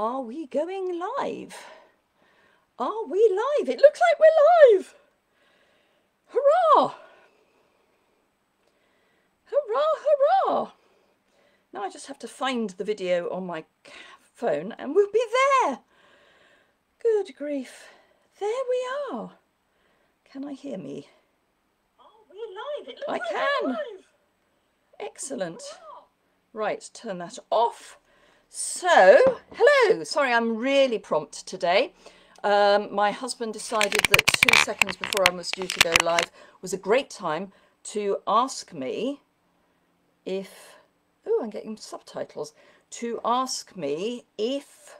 Are we going live? Are we live? It looks like we're live. Hurrah! Hurrah, hurrah! Now I just have to find the video on my phone and we'll be there. Good grief. There we are. Can I hear me? Oh, we're live. It looks like we're live. Excellent. Right, turn that off. So, hello. Sorry, I'm really prompt today. My husband decided that 2 seconds before I was due to go live was a great time to ask me if... Oh, I'm getting subtitles. To ask me if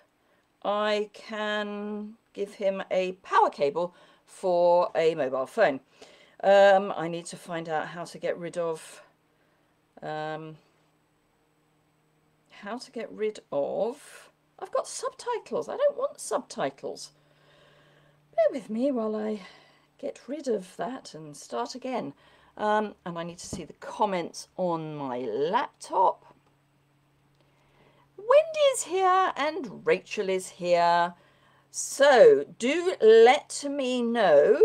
I can give him a power cable for a mobile phone. I need to find out how to get rid of... I've got subtitles. I don't want subtitles. Bear with me while I get rid of that and start again. And I need to see the comments on my laptop. Wendy's here and Rachel is here. So do let me know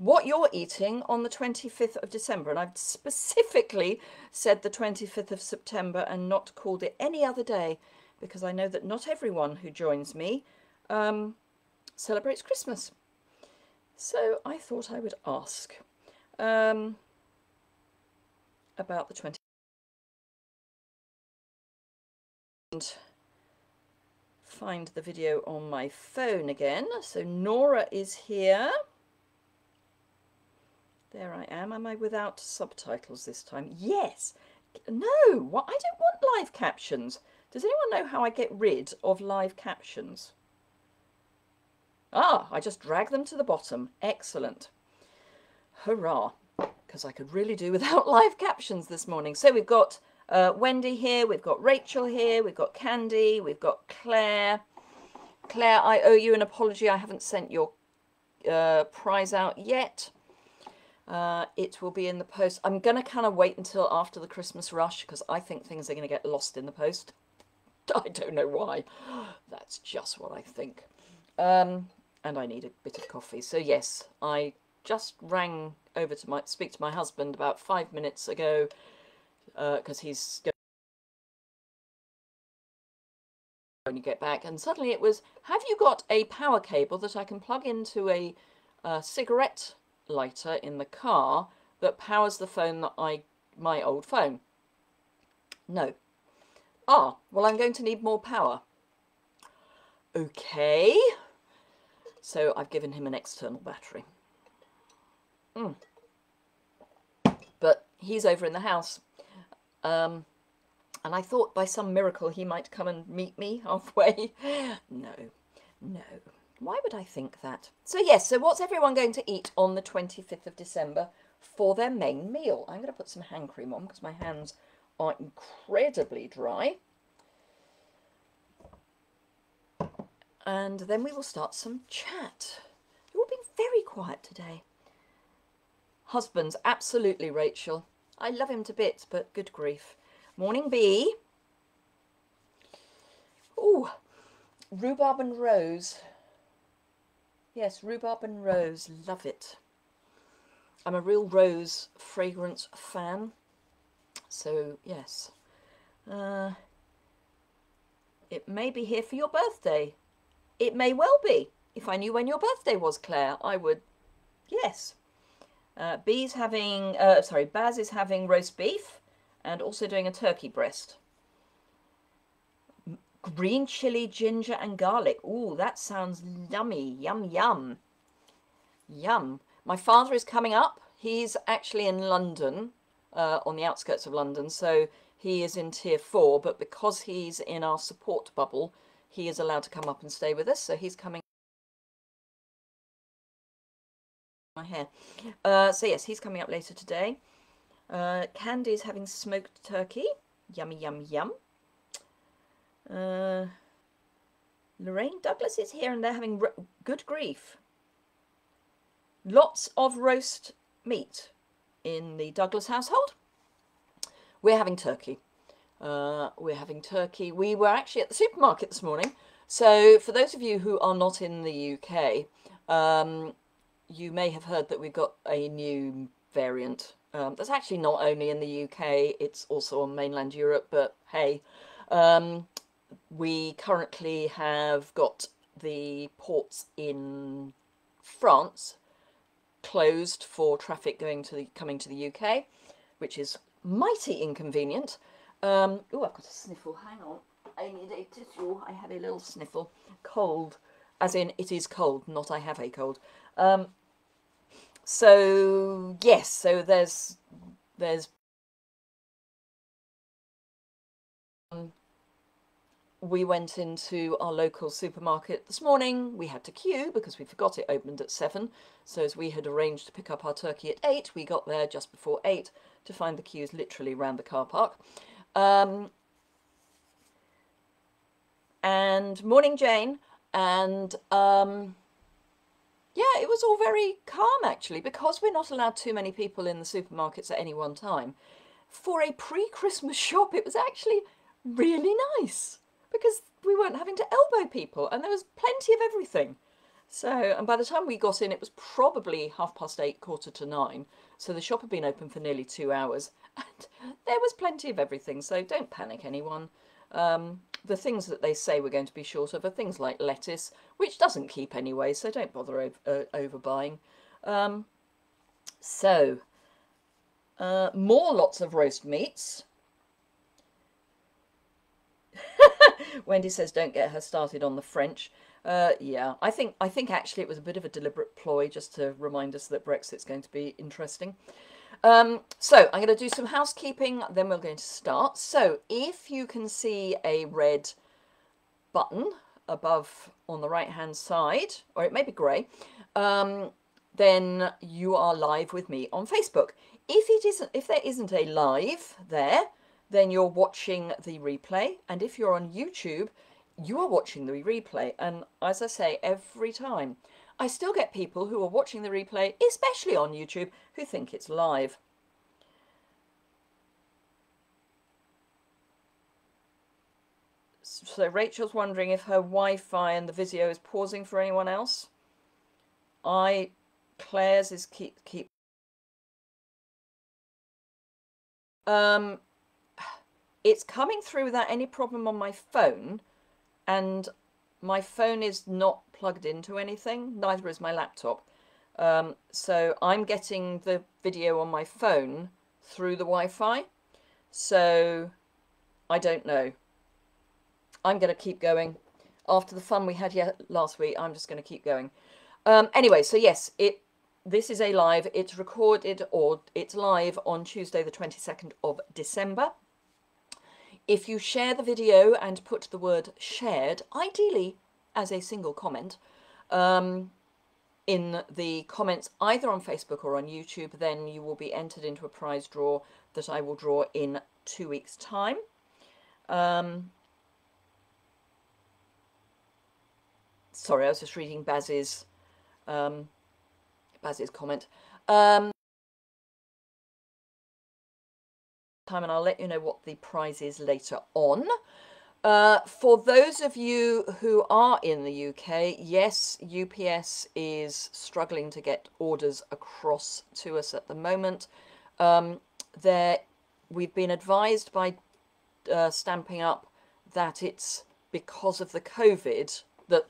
what you're eating on the 25th of December. And I've specifically said the 25th of September and not called it any other day, because I know that not everyone who joins me celebrates Christmas. So I thought I would ask about the 20th. And find the video on my phone again. So Nora is here. There I am. Am I without subtitles this time? Yes. No, what? I don't want live captions. Does anyone know how I get rid of live captions? Ah, I just drag them to the bottom. Excellent. Hurrah, because I could really do without live captions this morning. So we've got Wendy here, we've got Rachel here, we've got Candy, we've got Claire. Claire, I owe you an apology. I haven't sent your prize out yet. It will be in the post. I'm going to kind of wait until after the Christmas rush because I think things are going to get lost in the post. I don't know why. That's just what I think. And I need a bit of coffee. So yes, I just rang over to speak to my husband about 5 minutes ago because he's going to get back, and suddenly it was, have you got a power cable that I can plug into a cigarette lighter in the car that powers the phone that my old phone? No. Ah, well, I'm going to need more power. Okay. So I've given him an external battery. But he's over in the house. And I thought by some miracle he might come and meet me halfway. No, no. Why would I think that? So yes, so what's everyone going to eat on the 25th of December for their main meal? I'm going to put some hand cream on because my hands are incredibly dry. And then we will start some chat. You've all been very quiet today. Husbands, absolutely, Rachel. I love him to bits, but good grief. Morning, Bee. Ooh, rhubarb and rose. Yes, rhubarb and rose. Love it. I'm a real rose fragrance fan. So, yes. It may be here for your birthday. It may well be. If I knew when your birthday was, Claire, I would, yes. Baz is having roast beef and also doing a turkey breast. Green chilli, ginger and garlic. Ooh, that sounds yummy. Yum, yum. Yum. My father is coming up. He's actually in London, on the outskirts of London. So he is in tier 4, but because he's in our support bubble, he is allowed to come up and stay with us, so he's coming. My hair. So yes, he's coming up later today. Candy is having smoked turkey. Yummy, yum, yum. Lorraine Douglas is here, and they're having good grief. Lots of roast meat in the Douglas household. We're having turkey. We're having turkey. We were actually at the supermarket this morning. So for those of you who are not in the UK, you may have heard that we've got a new variant. That's actually not only in the UK, it's also on mainland Europe, but hey. We currently have got the ports in France closed for traffic coming to the UK, which is mighty inconvenient. Oh, I've got a sniffle. Hang on. I need a tissue. I have a little sniffle. Cold, as in it is cold, not I have a cold. So yes, so there's we went into our local supermarket this morning. We had to queue because we forgot it opened at 7. So as we had arranged to pick up our turkey at 8, we got there just before 8 to find the queues literally round the car park. And morning, Jane. And yeah, it was all very calm actually, because we're not allowed too many people in the supermarkets at any one time. For a pre-Christmas shop, it was actually really nice, because we weren't having to elbow people and there was plenty of everything. So, and by the time we got in, it was probably 8:30, 8:45. So the shop had been open for nearly 2 hours and there was plenty of everything. So don't panic, anyone. The things that they say we're going to be short of are things like lettuce, which doesn't keep anyway, so don't bother overbuying. More lots of roast meats. Wendy says don't get her started on the French. Yeah, I think actually it was a bit of a deliberate ploy just to remind us that Brexit's going to be interesting. So I'm going to do some housekeeping, then we're going to start. So if you can see a red button above on the right hand side, or it may be grey, then you are live with me on Facebook. If there isn't a live there, then you're watching the replay, and if you're on YouTube, you are watching the replay. And as I say every time, I still get people who are watching the replay, especially on YouTube, who think it's live. So Rachel's wondering if her Wi-Fi and the Vizio is pausing for anyone else. Claire's is keep. It's coming through without any problem on my phone, and my phone is not plugged into anything, neither is my laptop. So I'm getting the video on my phone through the Wi-Fi, so I don't know. I'm going to keep going. After the fun we had last week, I'm just going to keep going. Anyway, so yes, this is a live. It's recorded, or it's live on Tuesday the 22nd of December. If you share the video and put the word shared, ideally as a single comment, in the comments either on Facebook or on YouTube, then you will be entered into a prize draw that I will draw in 2 weeks' time. Sorry, I was just reading Baz's comment. Time, and I'll let you know what the prize is later on. For those of you who are in the UK, yes, UPS is struggling to get orders across to us at the moment. We've been advised by Stampin' Up that it's because of the COVID, that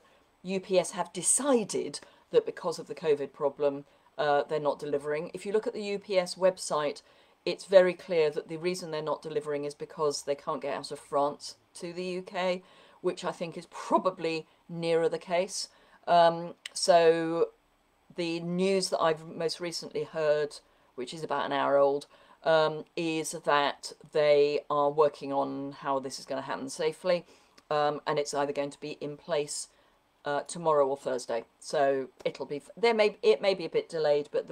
UPS have decided that because of the COVID problem, they're not delivering. If you look at the UPS website, it's very clear that the reason they're not delivering is because they can't get out of France to the UK, which I think is probably nearer the case. So the news that I've most recently heard, which is about an hour old, is that they are working on how this is going to happen safely, and it's either going to be in place tomorrow or Thursday. So it'll be it may be a bit delayed, but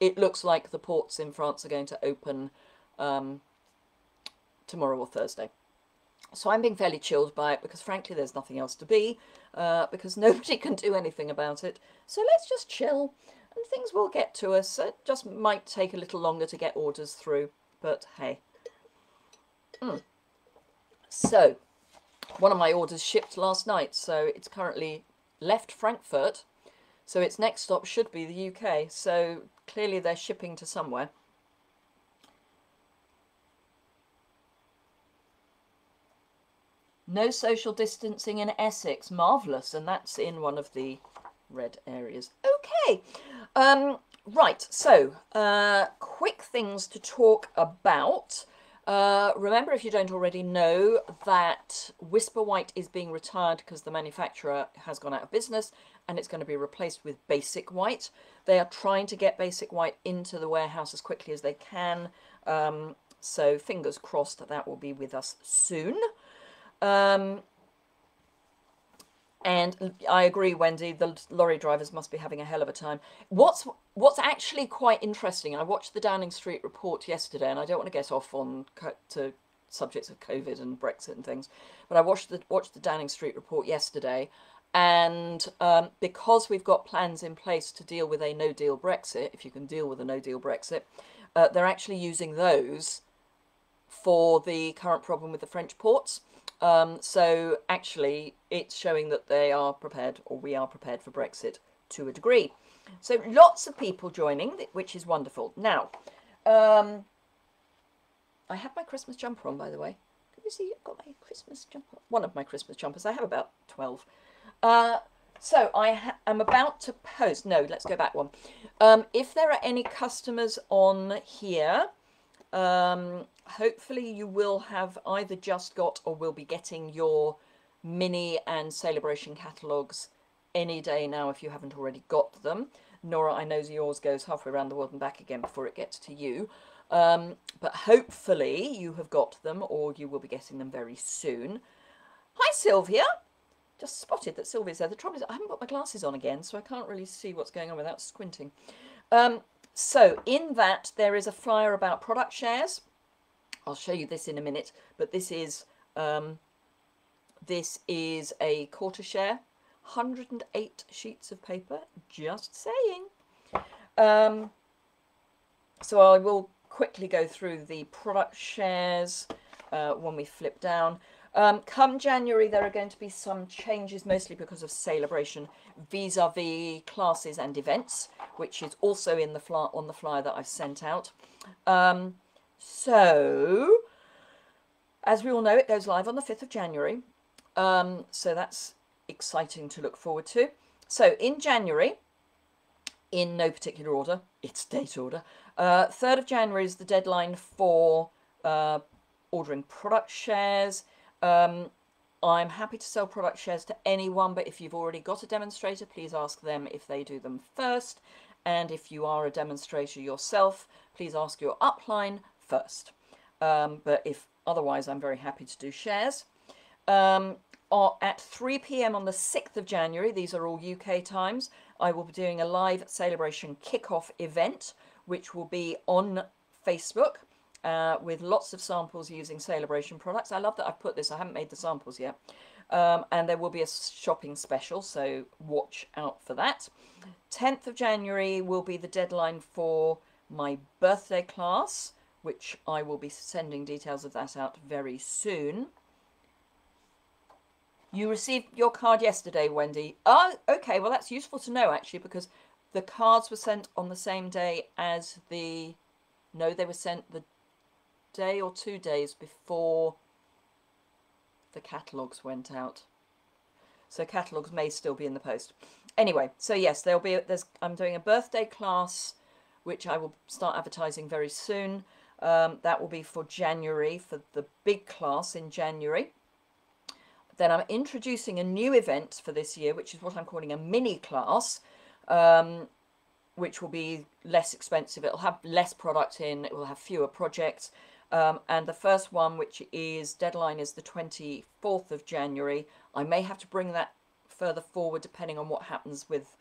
it looks like the ports in France are going to open tomorrow or Thursday. So I'm being fairly chilled by it, because frankly there's nothing else to be, because nobody can do anything about it. So let's just chill and things will get to us. It just might take a little longer to get orders through, but hey. So one of my orders shipped last night, so it's currently left Frankfurt, so its next stop should be the UK, so clearly they're shipping to somewhere. No social distancing in Essex, marvellous, and that's in one of the red areas. Okay, right, so quick things to talk about. Remember, if you don't already know, that Whisper White is being retired because the manufacturer has gone out of business, and it's going to be replaced with Basic White. They are trying to get Basic White into the warehouse as quickly as they can, so fingers crossed that that will be with us soon. And I agree, Wendy, the lorry drivers must be having a hell of a time. What's actually quite interesting, I watched the Downing Street report yesterday, and I don't want to get off on to subjects of COVID and Brexit and things, but I watched the Downing Street report yesterday, and because we've got plans in place to deal with a no-deal Brexit, if you can deal with a no-deal Brexit, they're actually using those for the current problem with the French ports. So actually it's showing that they are prepared, or we are prepared for Brexit to a degree. So lots of people joining, which is wonderful. Now, I have my Christmas jumper on, by the way. Can you see I've got my Christmas jumper? One of my Christmas jumpers. I have about 12. So I am about to post. No, let's go back one. If there are any customers on here, hopefully you will have either just got or will be getting your Mini and Sale-A-Bration catalogues any day now if you haven't already got them. Nora, I know yours goes halfway around the world and back again before it gets to you, but hopefully you have got them or you will be getting them very soon. Hi Sylvia, just spotted that Sylvia's there. The trouble is I haven't got my glasses on again, so I can't really see what's going on without squinting. So in that there is a flyer about product shares. I'll show you this in a minute, but this is a quarter share, 108 sheets of paper, just saying. So I will quickly go through the product shares when we flip down. Come January, there are going to be some changes, mostly because of Sale-A-Bration vis-a-vis classes and events, which is also in the on the flyer that I've sent out. So, as we all know, it goes live on the 5th of January. So that's exciting to look forward to. So in January, in no particular order, it's date order, 3rd of January is the deadline for ordering product shares. I'm happy to sell product shares to anyone, but if you've already got a demonstrator, please ask them if they do them first. And if you are a demonstrator yourself, please ask your upline first. But if otherwise, I'm very happy to do shares. At 3 PM on the 6th of January, these are all UK times, I will be doing a live Sale-A-Bration kickoff event, which will be on Facebook. With lots of samples using Sale-A-Bration products. I love that I've put this, I haven't made the samples yet. And there will be a shopping special, so watch out for that. 10th of January will be the deadline for my birthday class, which I will be sending details of that out very soon. You received your card yesterday, Wendy. Oh, okay, well that's useful to know actually, because the cards were sent on the same day as the... No, they were sent the day or 2 days before the catalogues went out, so catalogues may still be in the post anyway. So yes, there'll be I'm doing a birthday class which I will start advertising very soon. That will be for January, for the big class in January. Then I'm introducing a new event for this year, which is what I'm calling a mini class, which will be less expensive. It'll have less product in, it will have fewer projects. And the first one, which is deadline is the 24th of January. I may have to bring that further forward depending on what happens with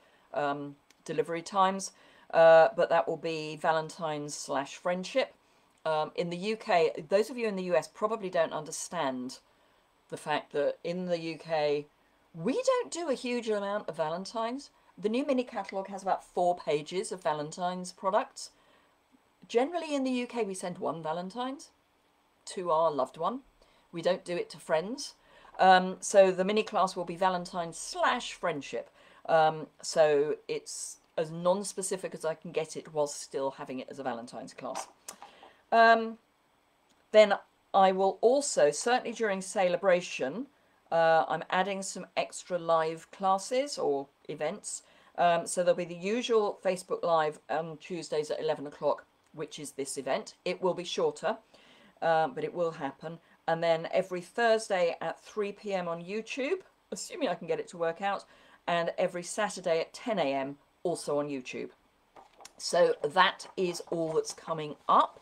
delivery times, but that will be Valentine's/Friendship. In the UK, those of you in the US probably don't understand the fact that in the UK, we don't do a huge amount of Valentine's. The new mini catalogue has about 4 pages of Valentine's products. Generally in the UK we send 1 Valentine's to our loved one. We don't do it to friends. So the mini class will be Valentine's/friendship. So it's as non-specific as I can get it while still having it as a Valentine's class. Then I will also, certainly during Sale-A-Bration, I'm adding some extra live classes or events. So there'll be the usual Facebook Live on Tuesdays at 11 o'clock, which is this event. It will be shorter, but it will happen. And then every Thursday at 3 PM on YouTube, assuming I can get it to work out, and every Saturday at 10 AM also on YouTube. So that is all that's coming up.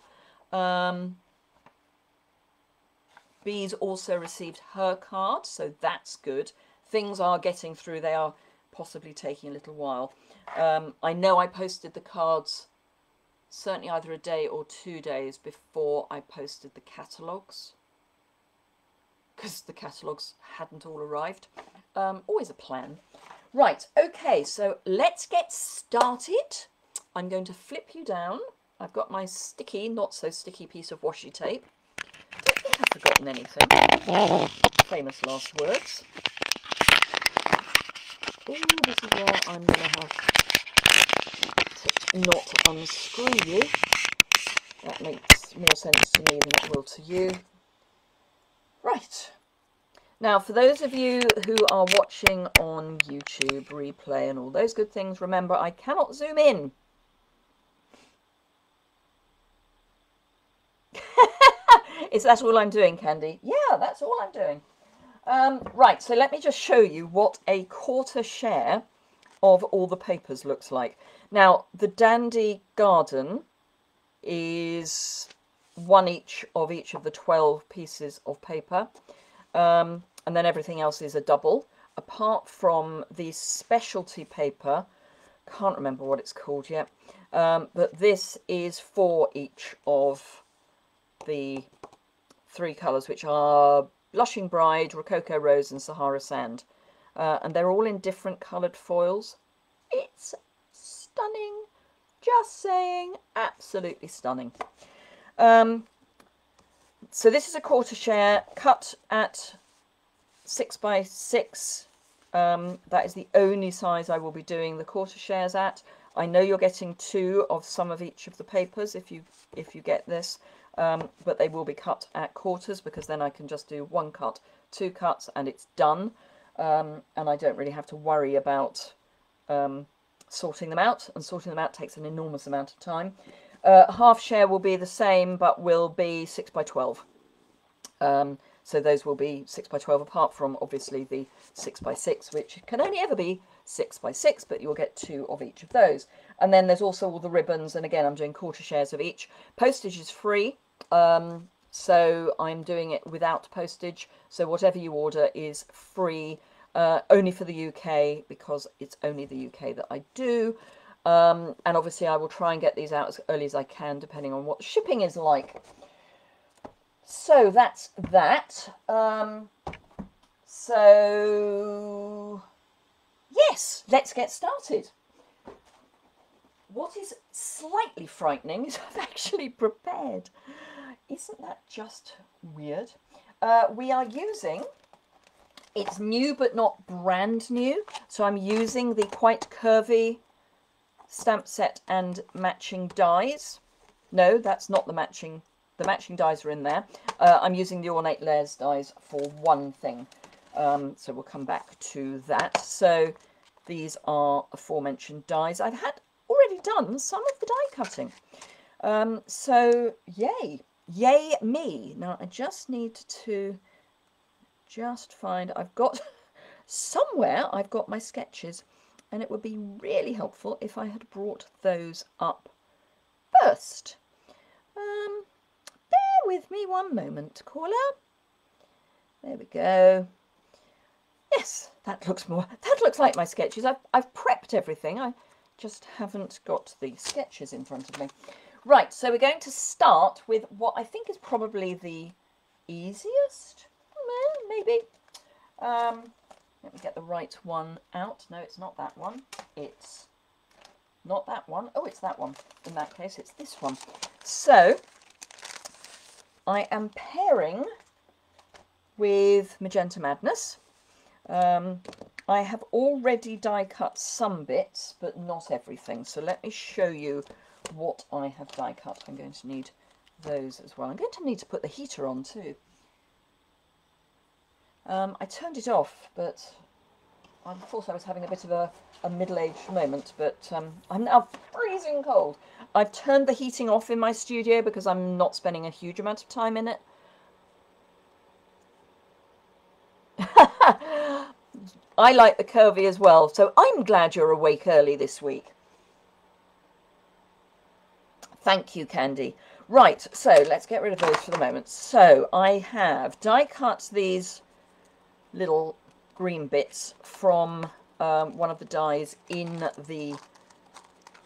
Bee's also received her card, so that's good. Things are getting through. They are possibly taking a little while. I know I posted the cards certainly either a day or 2 days before I posted the catalogues, because the catalogues hadn't all arrived. Always a plan. Right, okay, so let's get started. I'm going to flip you down. I've got my sticky, not so sticky piece of washi tape. Don't think I've forgotten anything. Famous last words. Ooh, this is where I'm going to have to not unscrew you. That makes more sense to me than it will to you. Right. Now, for those of you who are watching on YouTube replay and all those good things, remember I cannot zoom in. Is that all I'm doing, Candy? Yeah, that's all I'm doing. Right, so let me just show you what a quarter share of all the papers looks like. Now, the Dandy Garden is one each of the 12 pieces of paper, and then everything else is a double, apart from the specialty paper. Can't remember what it's called yet, but this is 4 each of the 3 colours, which are Blushing Bride, Rococo Rose and Sahara Sand, and they're all in different coloured foils. It's stunning, just saying, absolutely stunning. So this is a quarter share cut at 6 by 6. That is the only size I will be doing the quarter shares at. I know you're getting 2 of some of each of the papers if you get this. But they will be cut at quarters, because then I can just do 1 cut, 2 cuts and it's done, and I don't really have to worry about sorting them out, and sorting them out takes an enormous amount of time. Half share will be the same, but will be 6 by 12. So those will be 6 by 12, apart from obviously the 6 by 6, which can only ever be 6 by 6, but you'll get 2 of each of those. And then there's also all the ribbons, and again I'm doing quarter shares of each. Postage is free. So I'm doing it without postage, so whatever you order is free, only for the UK, because it's only the UK that I do, and obviously I will try and get these out as early as I can, depending on what shipping is like. So that's that. So yes, let's get started. What is slightly frightening is I've actually prepared. Isn't that just weird? We are using, it's new but not brand new, so I'm using the Quite Curvy stamp set and matching dies. No, that's not the matching. The matching dies are in there. I'm using the Ornate Layers dies for one thing. So we'll come back to that. So these are aforementioned dies. I've had already done some of the die cutting, so yay me. Now I just need to just find, I've got somewhere, I've got my sketches, and it would be really helpful if I had brought those up first. Bear with me one moment, caller. There we go. Yes, that looks like my sketches. I've prepped everything. I just haven't got the sketches in front of me. Right, so we're going to start with what I think is probably the easiest, maybe. Let me get the right one out. No, it's not that one. It's not that one. Oh, it's that one. In that case, it's this one. So I am pairing with Magenta Madness. I have already die cut some bits, but not everything. So let me show you what I have die cut. I'm going to need those as well. I'm going to need to put the heater on too. I turned it off, but I thought I was having a bit of a middle-aged moment, but I'm now freezing cold. I've turned the heating off in my studio because I'm not spending a huge amount of time in it. I like the curvy as well, so I'm glad you're awake early this week. Thank you, Candy. Right, so let's get rid of those for the moment. So I have die cut these little green bits from one of the dies in the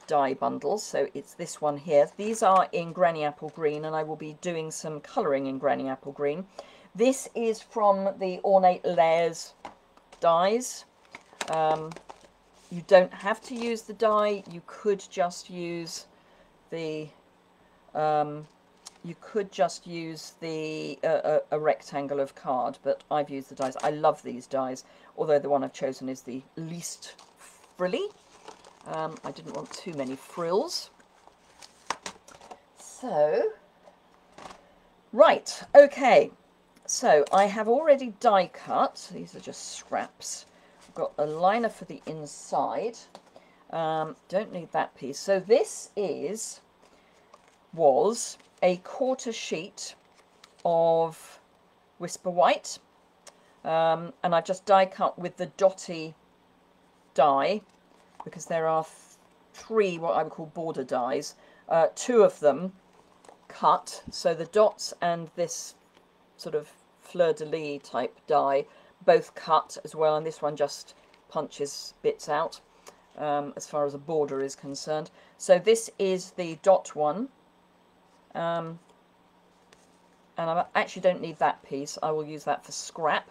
die bundles. So it's this one here. These are in Granny Apple Green, and I will be doing some colouring in Granny Apple Green. This is from the Ornate Layers dies. You don't have to use the die. You could just use the a rectangle of card, but I've used the dies. I love these dies, although the one I've chosen is the least frilly. I didn't want too many frills. So, right, okay. So I have already die cut. These are just scraps. I've got a liner for the inside. Don't need that piece. So this was a quarter sheet of Whisper White, and I've just die cut with the dotty die because there are three what I would call border dies, two of them cut, so the dots and this sort of fleur-de-lis type die both cut as well, and this one just punches bits out as far as a border is concerned. So this is the dot one. And I actually don't need that piece. I will use that for scrap.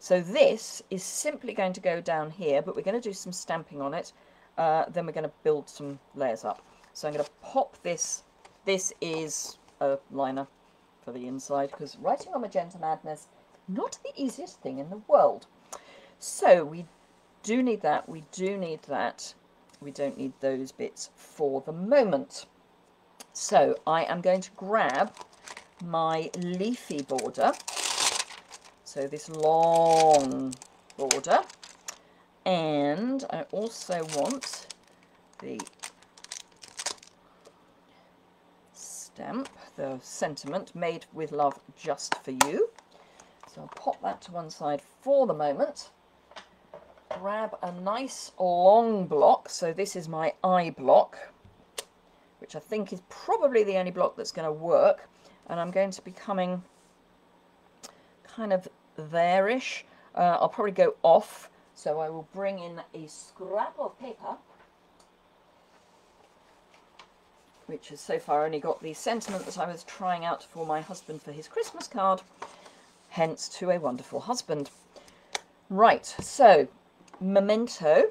So this is simply going to go down here, but we're going to do some stamping on it. Then we're going to build some layers up. So I'm going to pop this. This is a liner for the inside, because writing on Magenta Madness, not the easiest thing in the world. So we do need that. We do need that. We don't need those bits for the moment. So I am going to grab my leafy border, so this long border, and I also want the stamp, the sentiment, made with love just for you. So I'll pop that to one side for the moment, grab a nice long block, so this is my eye block, which I think is probably the only block that's going to work, and I'm going to be coming kind of there-ish. I'll probably go off, so I will bring in a scrap of paper, which has so far only got the sentiment that I was trying out for my husband for his Christmas card, hence To a Wonderful Husband. Right, so Memento.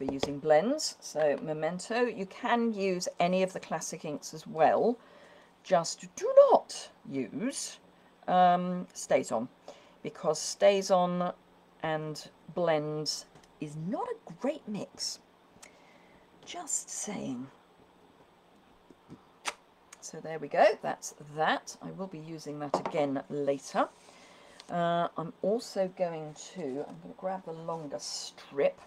We're using blends, so Memento. You can use any of the classic inks as well, just do not use Stays On, because Stays On and blends is not a great mix, just saying. So there we go, that's that. I will be using that again later. I'm also going to, grab the longer strip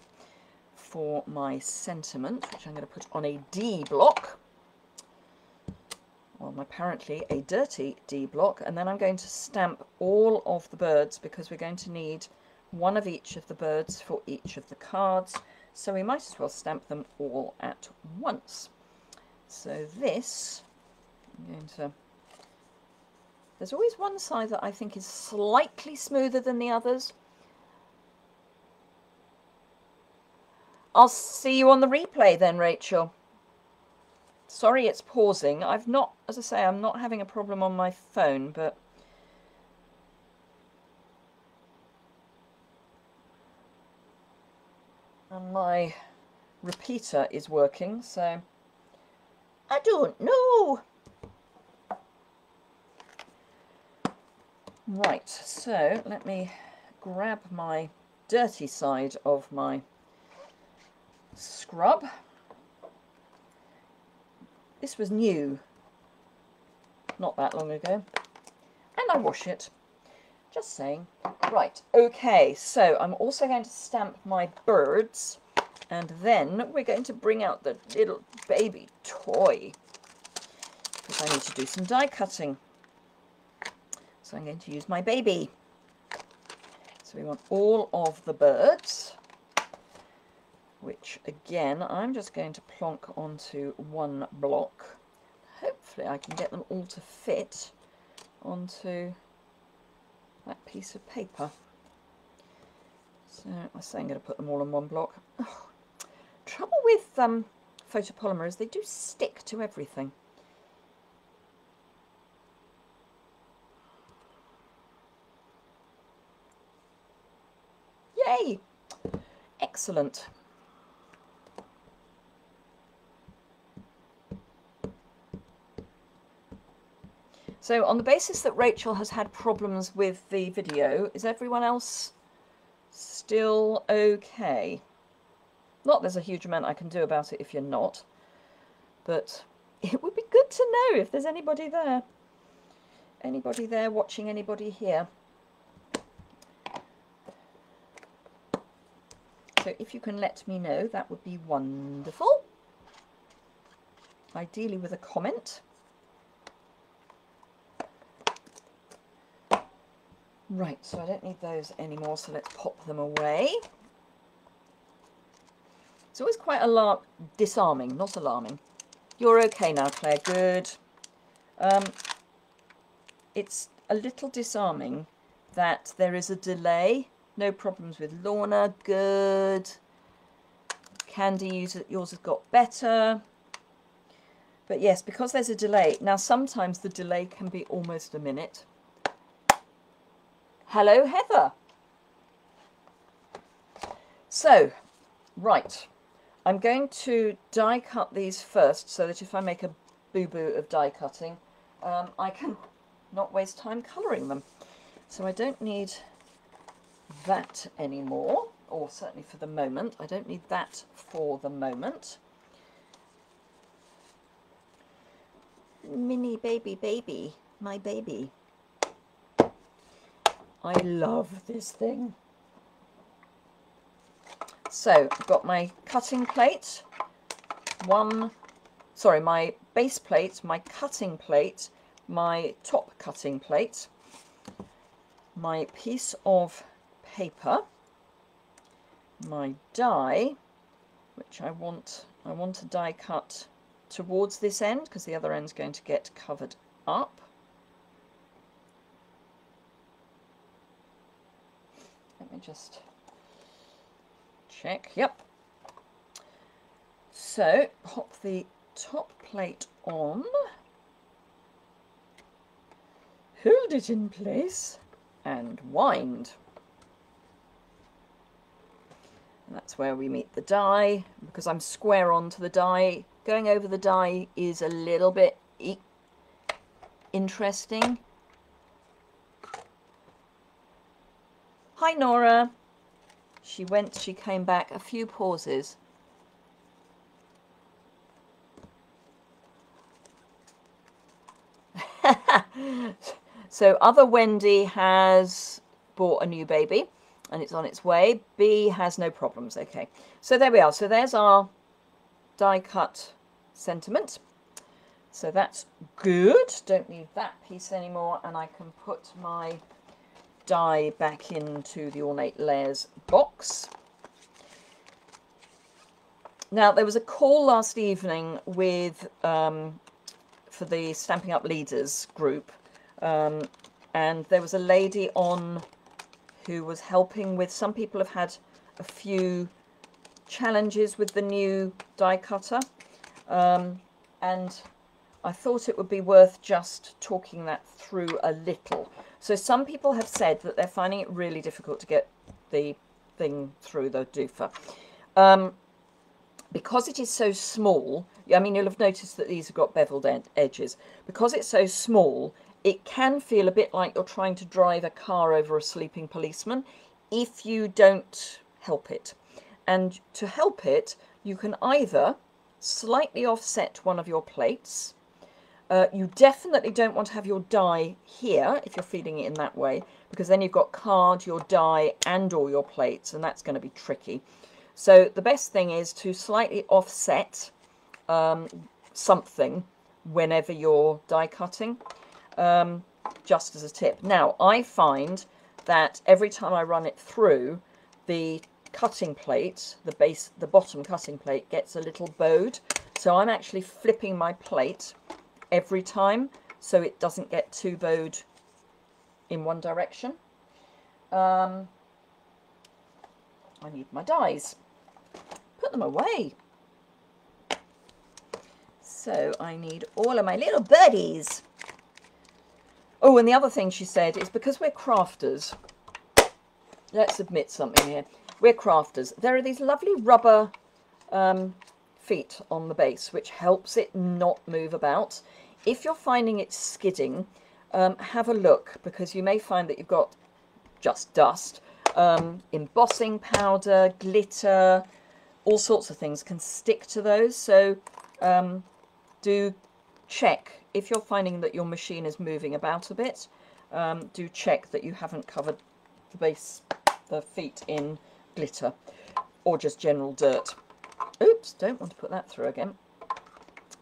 for my sentiment, which I'm going to put on a D block, well, apparently a dirty D block, and then I'm going to stamp all of the birds, because we're going to need one of each of the birds for each of the cards, so we might as well stamp them all at once. So this, I'm going to, there's always one side that I think is slightly smoother than the others. I'll see you on the replay then, Rachel. Sorry it's pausing. I've not, as I say, I'm not having a problem on my phone, but and my repeater is working, so I don't know. Right, so let me grab my dirty side of my scrub. This was new not that long ago, and I wash it, just saying. Right, okay, so I'm also going to stamp my birds, and then we're going to bring out the little baby toy, because I need to do some die cutting. So I'm going to use my baby. So we want all of the birds, which again I'm just going to plonk onto one block. Hopefully I can get them all to fit onto that piece of paper. So I say I'm going to put them all on one block. Oh, trouble with photopolymer is they do stick to everything. Yay! Excellent. So on the basis that Rachel has had problems with the video, is everyone else still okay? Not there's a huge amount I can do about it if you're not, but it would be good to know if there's anybody there. Anybody there watching, anybody here. So if you can let me know, that would be wonderful. Ideally with a comment. Right, so I don't need those anymore, so let's pop them away. It's always quite disarming, not alarming. You're okay now, Claire, good. It's a little disarming that there is a delay. No problems with Lorna, good. Candy, yours has got better. But yes, because there's a delay. Now, sometimes the delay can be almost a minute. Hello, Heather. So, right, I'm going to die cut these first so that if I make a boo-boo of die cutting, I can not waste time colouring them. So I don't need that anymore, or certainly for the moment. I don't need that for the moment. Mini baby, my baby. I love this thing. So I've got my cutting plate, my base plate, my cutting plate, my top cutting plate, my piece of paper, my die, which I want to die cut towards this end because the other end's going to get covered up. Let me just check. Yep. So pop the top plate on, hold it in place and wind. And that's where we meet the die, because I'm square on to the die. Going over the die is a little bit interesting. Hi Nora, she went, she came back, a few pauses. So other Wendy has bought a new baby and it's on its way. B has no problems, okay. So there we are, so there's our die cut sentiment. So that's good, don't need that piece anymore, and I can put my die back into the Ornate Layers box. Now there was a call last evening with for the Stampin' Up leaders group, and there was a lady on who was helping with, some people have had a few challenges with the new die cutter, and I thought it would be worth just talking that through a little. So some people have said that they're finding it really difficult to get the thing through the doofer, because it is so small, I mean, you'll have noticed that these have got beveled edges. Because it's so small, it can feel a bit like you're trying to drive a car over a sleeping policeman if you don't help it. And to help it, you can either slightly offset one of your plates. You definitely don't want to have your die here if you're feeling it in that way, because then you've got card, your die and all your plates, and that's going to be tricky. So the best thing is to slightly offset something whenever you're die cutting, just as a tip. Now, I find that every time I run it through, the cutting plate, the bottom cutting plate gets a little bowed. So I'm actually flipping my plate every time so it doesn't get too bowed in one direction. I need my dies. Put them away. So I need all of my little birdies. Oh, and the other thing she said is, because we're crafters, let's admit something here. We're crafters. There are these lovely rubber feet on the base, which helps it not move about. If you're finding it skidding, have a look, because you may find that you've got just dust, embossing powder, glitter, all sorts of things can stick to those. So do check if you're finding that your machine is moving about a bit. Do check that you haven't covered the base, the feet, in glitter or just general dirt. Oops, don't want to put that through again.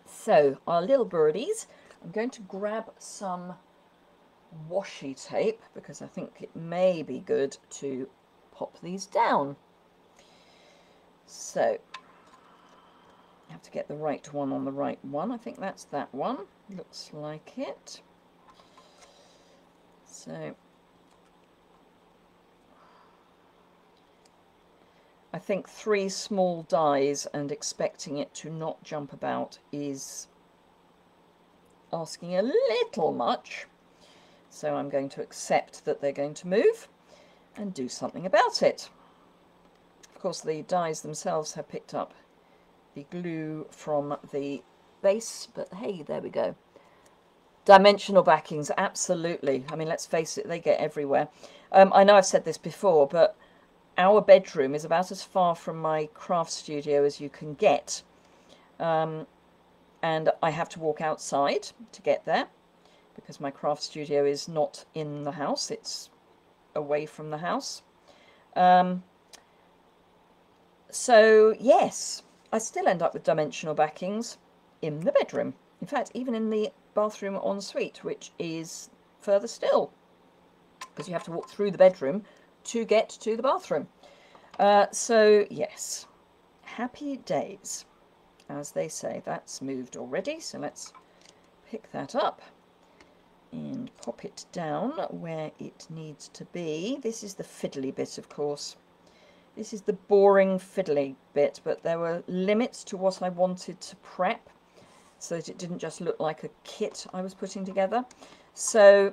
So our little birdies, I'm going to grab some washi tape because I think it may be good to pop these down. So I have to get the right one on the right one. I think that's that one. Looks like it. So I think 3 small dies and expecting it to not jump about is asking a little much. So I'm going to accept that they're going to move and do something about it. Of course, the dies themselves have picked up the glue from the base, but hey, there we go. Dimensional backings, absolutely. I mean, let's face it, they get everywhere. I know I've said this before, but our bedroom is about as far from my craft studio as you can get. And I have to walk outside to get there because my craft studio is not in the house. It's away from the house. So, yes, I still end up with dimensional backings in the bedroom. In fact, even in the bathroom ensuite, which is further still, because you have to walk through the bedroom to get to the bathroom. So, yes, happy days, as they say. That's moved already, so let's pick that up and pop it down where it needs to be. This is the fiddly bit, of course. This is the boring fiddly bit, but there were limits to what I wanted to prep so that it didn't just look like a kit I was putting together. So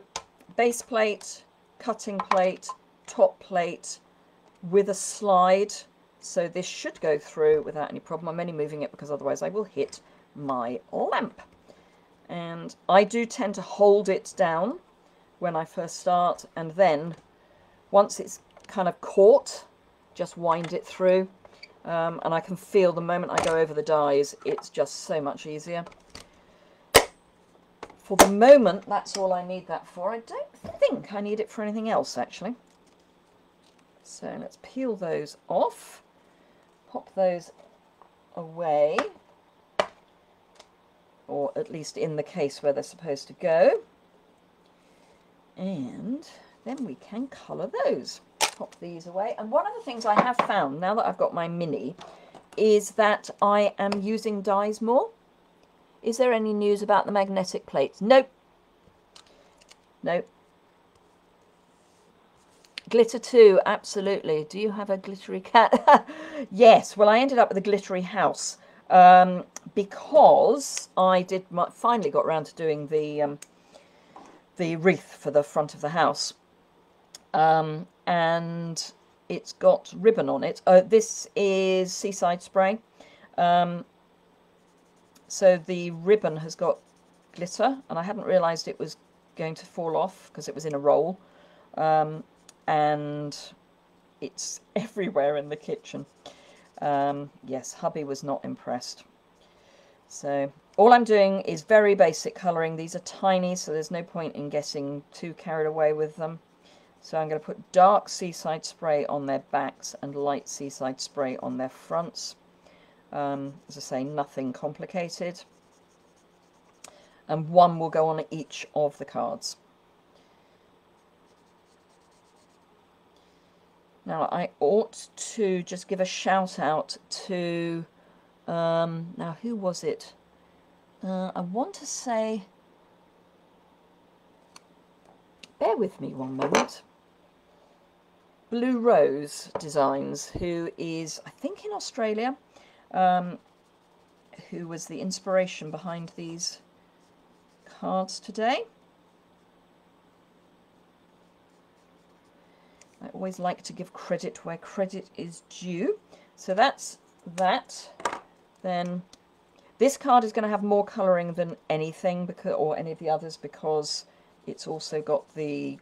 base plate, cutting plate, top plate with a slide. So this should go through without any problem. I'm only moving it because otherwise I will hit my lamp. And I do tend to hold it down when I first start, and then once it's kind of caught, just wind it through, and I can feel the moment I go over the dies, it's just so much easier. For the moment, that's all I need that for. I don't think I need it for anything else, actually. So let's peel those off, pop those away, or at least in the case where they're supposed to go, and then we can colour those. Pop these away. And one of the things I have found now that I've got my mini is that I am using dies more. Is there any news about the magnetic plates? Nope. Nope. Glitter too, absolutely. Do you have a glittery cat? Yes. Well, I ended up with a glittery house because I finally got around to doing the wreath for the front of the house. And it's got ribbon on it. This is Seaside Spray. So the ribbon has got glitter, and I hadn't realized it was going to fall off because it was in a roll, and it's everywhere in the kitchen. Yes, hubby was not impressed. So all I'm doing is very basic colouring. These are tiny, so there's no point in getting too carried away with them. So I'm going to put dark Seaside Spray on their backs and light Seaside Spray on their fronts. As I say, nothing complicated. And one will go on each of the cards. Now I ought to just give a shout out to, now who was it? I want to say, bear with me one moment, Blue Rose Designs, who is, I think, in Australia, who was the inspiration behind these cards today. I always like to give credit where credit is due. So that's that. Then this card is going to have more colouring than anything, because, or any of the others, because it's also got the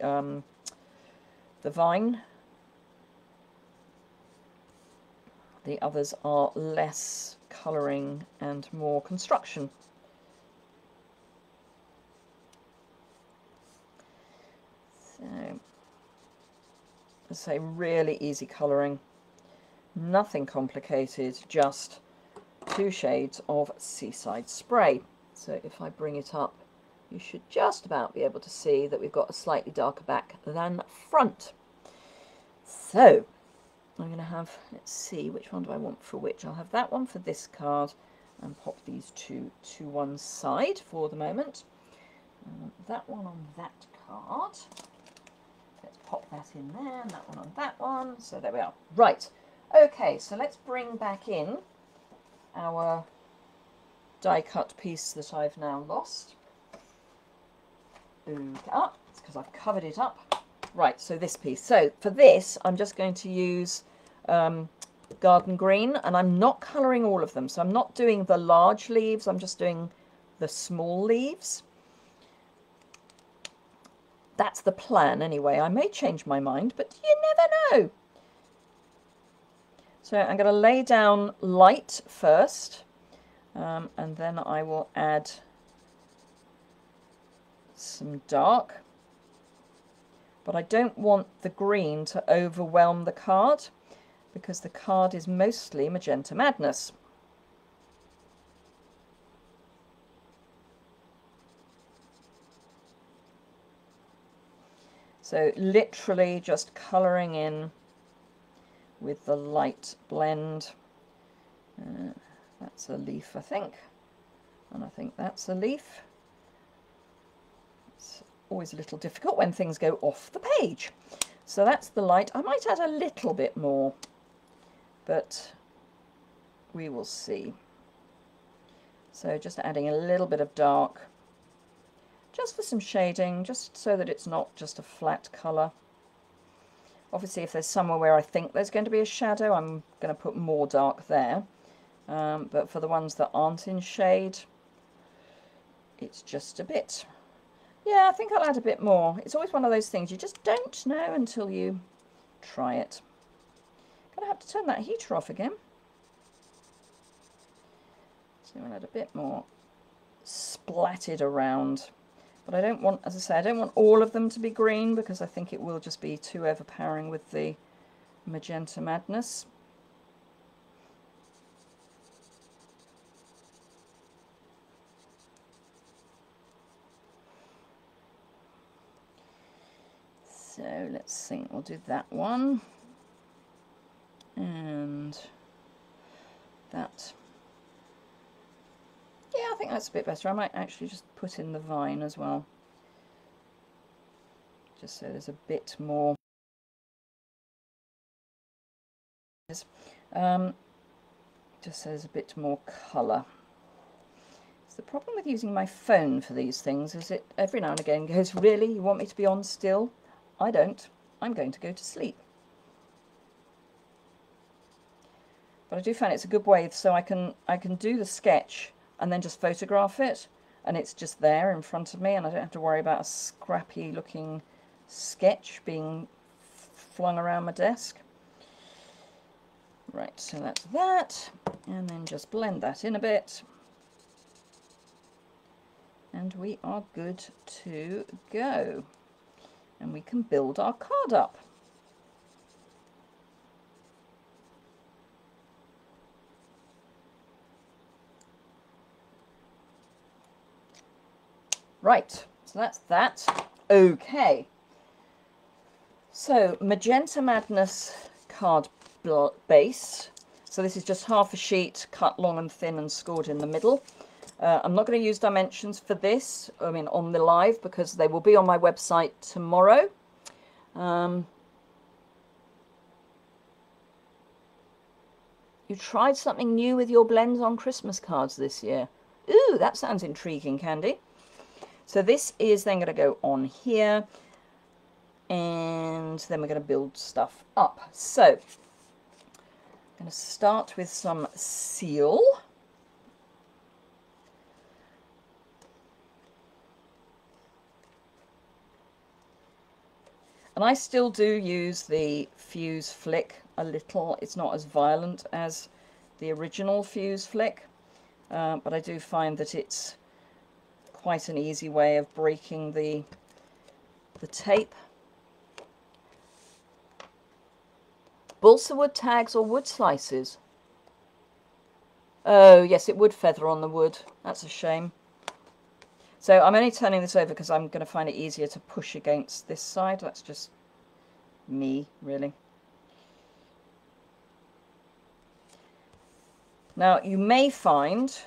vine. The others are less colouring and more construction. So, let's say really easy colouring, nothing complicated, just two shades of Seaside Spray. So if I bring it up, you should just about be able to see that we've got a slightly darker back than front. So I'm going to have, let's see, which one do I want for which? I'll have that one for this card and pop these two to one side for the moment. I want that one on that card. Let's pop that in there, and that one on that one. So there we are. Right. Okay, so let's bring back in our die cut piece that I've now lost. Boom up, it's because I've covered it up. Right, so this piece. So for this, I'm just going to use garden green, and I'm not colouring all of them. So I'm not doing the large leaves, I'm just doing the small leaves. That's the plan anyway. I may change my mind, but you never know. So I'm going to lay down light first, and then I will add some dark. But I don't want the green to overwhelm the card, because the card is mostly Magenta Madness. So literally just colouring in with the light blend. That's a leaf, I think. And I think that's a leaf. It's always a little difficult when things go off the page. So that's the light. I might add a little bit more, but we will see. So just adding a little bit of dark, just for some shading, just so that it's not just a flat colour. Obviously, if there's somewhere where I think there's going to be a shadow, I'm going to put more dark there. But for the ones that aren't in shade, it's just a bit. Yeah, I think I'll add a bit more. It's always one of those things you just don't know until you try it. I'm going to have to turn that heater off again. So I'll add a bit more splatted around. But I don't want, as I say, I don't want all of them to be green, because I think it will just be too overpowering with the Magenta Madness. So let's think, we'll do that one and that. Yeah, I think that's a bit better. I might actually just put in the vine as well, just so there's a bit more. Just so there's a bit more colour. So the problem with using my phone for these things is it every now and again goes, really, you want me to be on still? I don't. I'm going to go to sleep. But I do find it's a good way, so I can do the sketch and then just photograph it, and it's just there in front of me, and I don't have to worry about a scrappy looking sketch being flung around my desk. Right, so that's that, and then just blend that in a bit, and we are good to go, and we can build our card up. Right, so that's that. Okay, so Magenta Madness card base. So this is just half a sheet cut long and thin and scored in the middle. I'm not going to use dimensions for this, I mean on the live, because they will be on my website tomorrow. You tried something new with your blends on Christmas cards this year. Ooh, that sounds intriguing, Candy. So this is then going to go on here, and then we're going to build stuff up. So I'm going to start with some seal. And I still do use the fuse flick a little. It's not as violent as the original fuse flick, but I do find that it's quite an easy way of breaking the tape. Balsa wood tags or wood slices? Oh yes, it would feather on the wood. That's a shame. So I'm only turning this over because I'm going to find it easier to push against this side. That's just me, really. Now you may find,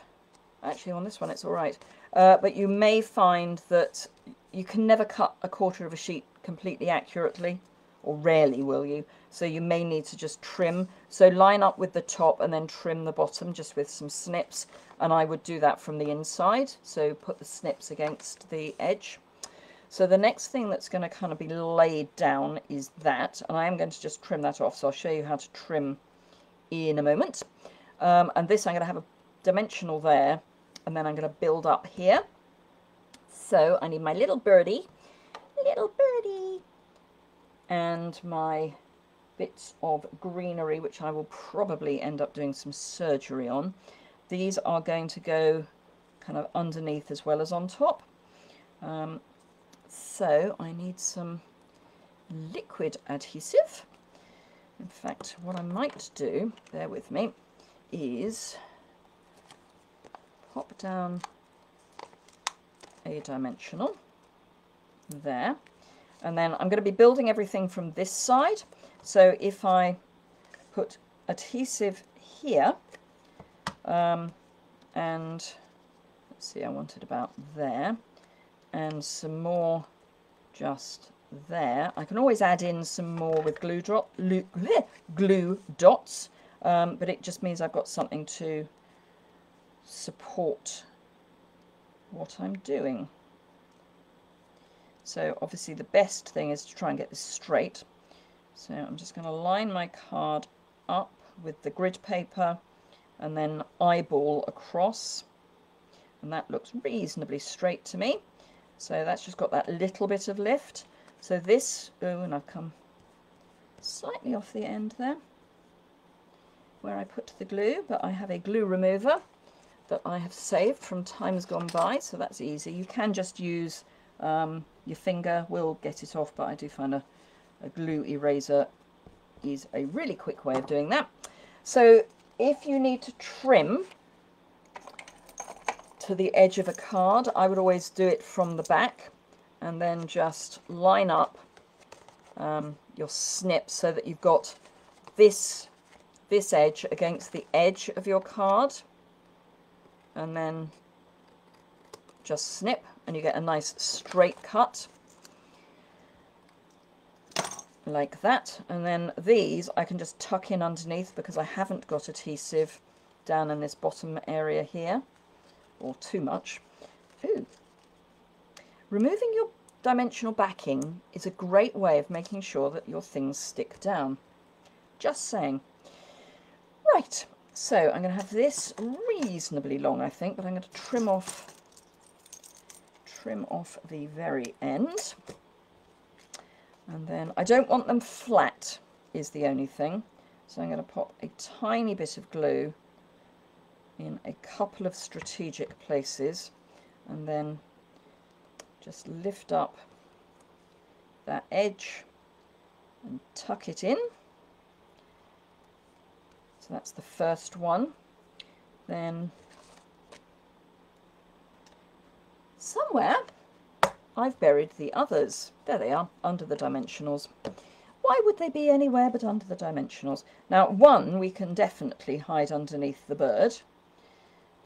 actually on this one it's all right, but you may find that you can never cut a quarter of a sheet completely accurately, or rarely will you, so you may need to just trim. So line up with the top and then trim the bottom just with some snips, and I would do that from the inside, so put the snips against the edge. So the next thing that's going to kind of be laid down is that, and I am going to just trim that off, so I'll show you how to trim in a moment. And this I'm going to have a dimensional there, and then I'm going to build up here. So I need my little birdie, and my bits of greenery, which I will probably end up doing some surgery on. These are going to go kind of underneath as well as on top. So I need some liquid adhesive. In fact, what I might do, bear with me, is pop down a dimensional there, and then I'm going to be building everything from this side. So if I put adhesive here, and let's see, I wanted about there, and some more just there. I can always add in some more with glue dots, but it just means I've got something to support what I'm doing. So obviously the best thing is to try and get this straight. So I'm just going to line my card up with the grid paper and then eyeball across, and that looks reasonably straight to me. So that's just got that little bit of lift. So this, oh, and I've come slightly off the end there where I put the glue, but I have a glue remover that I have saved from times gone by, so that's easy. You can just use your finger, will get it off, but I do find a glue eraser is a really quick way of doing that. So if you need to trim to the edge of a card, I would always do it from the back and then just line up your snip so that you've got this edge against the edge of your card, and then just snip, and you get a nice straight cut like that. And then these I can just tuck in underneath because I haven't got adhesive down in this bottom area here, or too much. Ooh. Removing your dimensional backing is a great way of making sure that your things stick down. Just saying. Right, so I'm going to have this reasonably long, I think, but I'm going to trim off the very end. And then I don't want them flat is the only thing. So I'm going to pop a tiny bit of glue in a couple of strategic places and then just lift up that edge and tuck it in. So that's the first one. Then somewhere I've buried the others. There they are, under the dimensionals. Why would they be anywhere but under the dimensionals? Now, one we can definitely hide underneath the bird,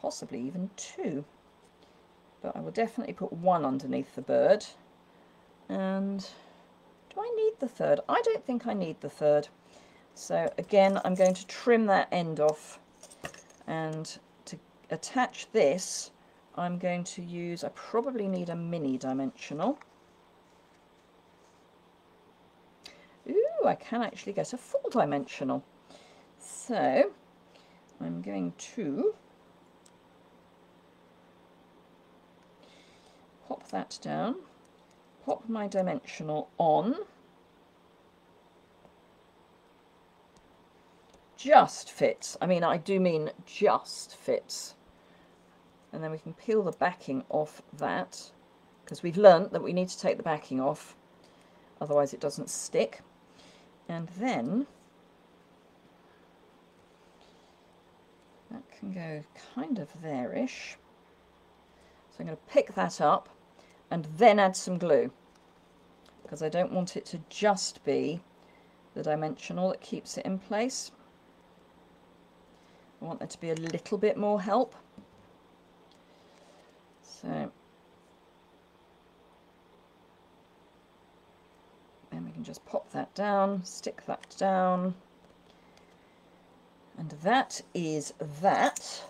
possibly even two. But I will definitely put one underneath the bird. And do I need the third? I don't think I need the third. So again, I'm going to trim that end off. And to attach this, I'm going to use, I probably need a mini dimensional. Ooh, I can actually get a full dimensional. So I'm going to pop that down, pop my dimensional on, just fits. I mean, I do mean just fits. And then we can peel the backing off that, because we've learnt that we need to take the backing off, otherwise it doesn't stick. And then that can go kind of there-ish. So I'm going to pick that up and then add some glue, because I don't want it to just be the dimensional that keeps it in place. I want there to be a little bit more help. So then we can just pop that down, stick that down, and that is that.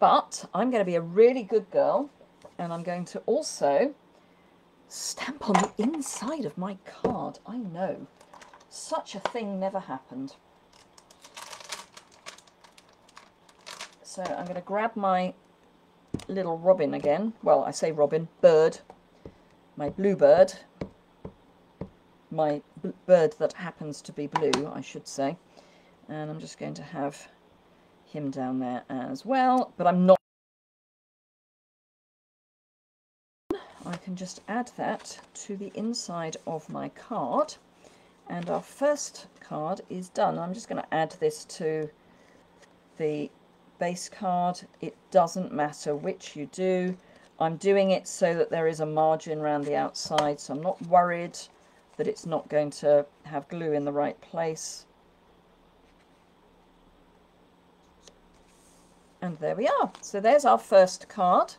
But I'm going to be a really good girl, and I'm going to also stamp on the inside of my card. I know, such a thing never happened. So I'm going to grab my little robin again. Well, I say robin, bird, my blue bird, my bird that happens to be blue, I should say. And I'm just going to have him down there as well, but I'm not. I can just add that to the inside of my card, and our first card is done. I'm just going to add this to the base card. It doesn't matter which you do. I'm doing it so that there is a margin around the outside, so I'm not worried that it's not going to have glue in the right place. And there we are. So there's our first card.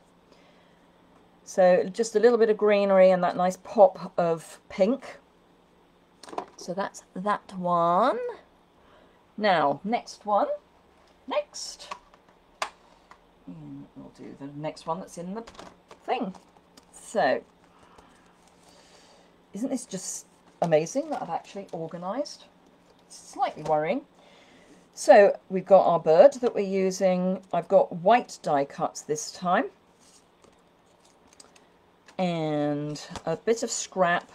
So just a little bit of greenery and that nice pop of pink. So that's that one. Now, next one. Next. And we'll do the next one that's in the thing. So, isn't this just amazing that I've actually organised? It's slightly worrying. So we've got our bird that we're using. I've got white die cuts this time, and a bit of scrap,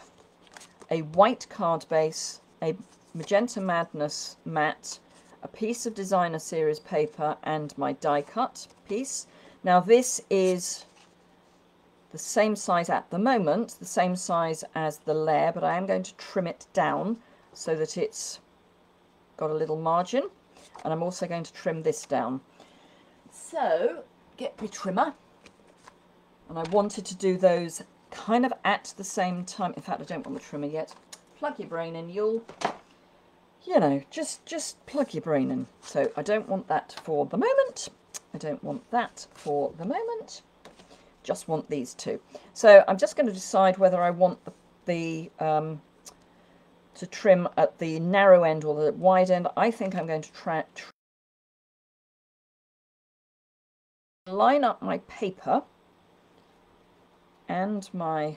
a white card base, a Magenta Madness mat, a piece of designer series paper, and my die cut piece. Now this is the same size at the moment, the same size as the layer, but I am going to trim it down so that it's got a little margin, and I'm also going to trim this down. So get my trimmer, and I wanted to do those kind of at the same time. In fact, I don't want the trimmer yet. Plug your brain in, you'll, you know, just plug your brain in. So I don't want that for the moment. I don't want that for the moment. Just want these two. So I'm just going to decide whether I want the to trim at the narrow end or the wide end. I think I'm going to line up my paper and my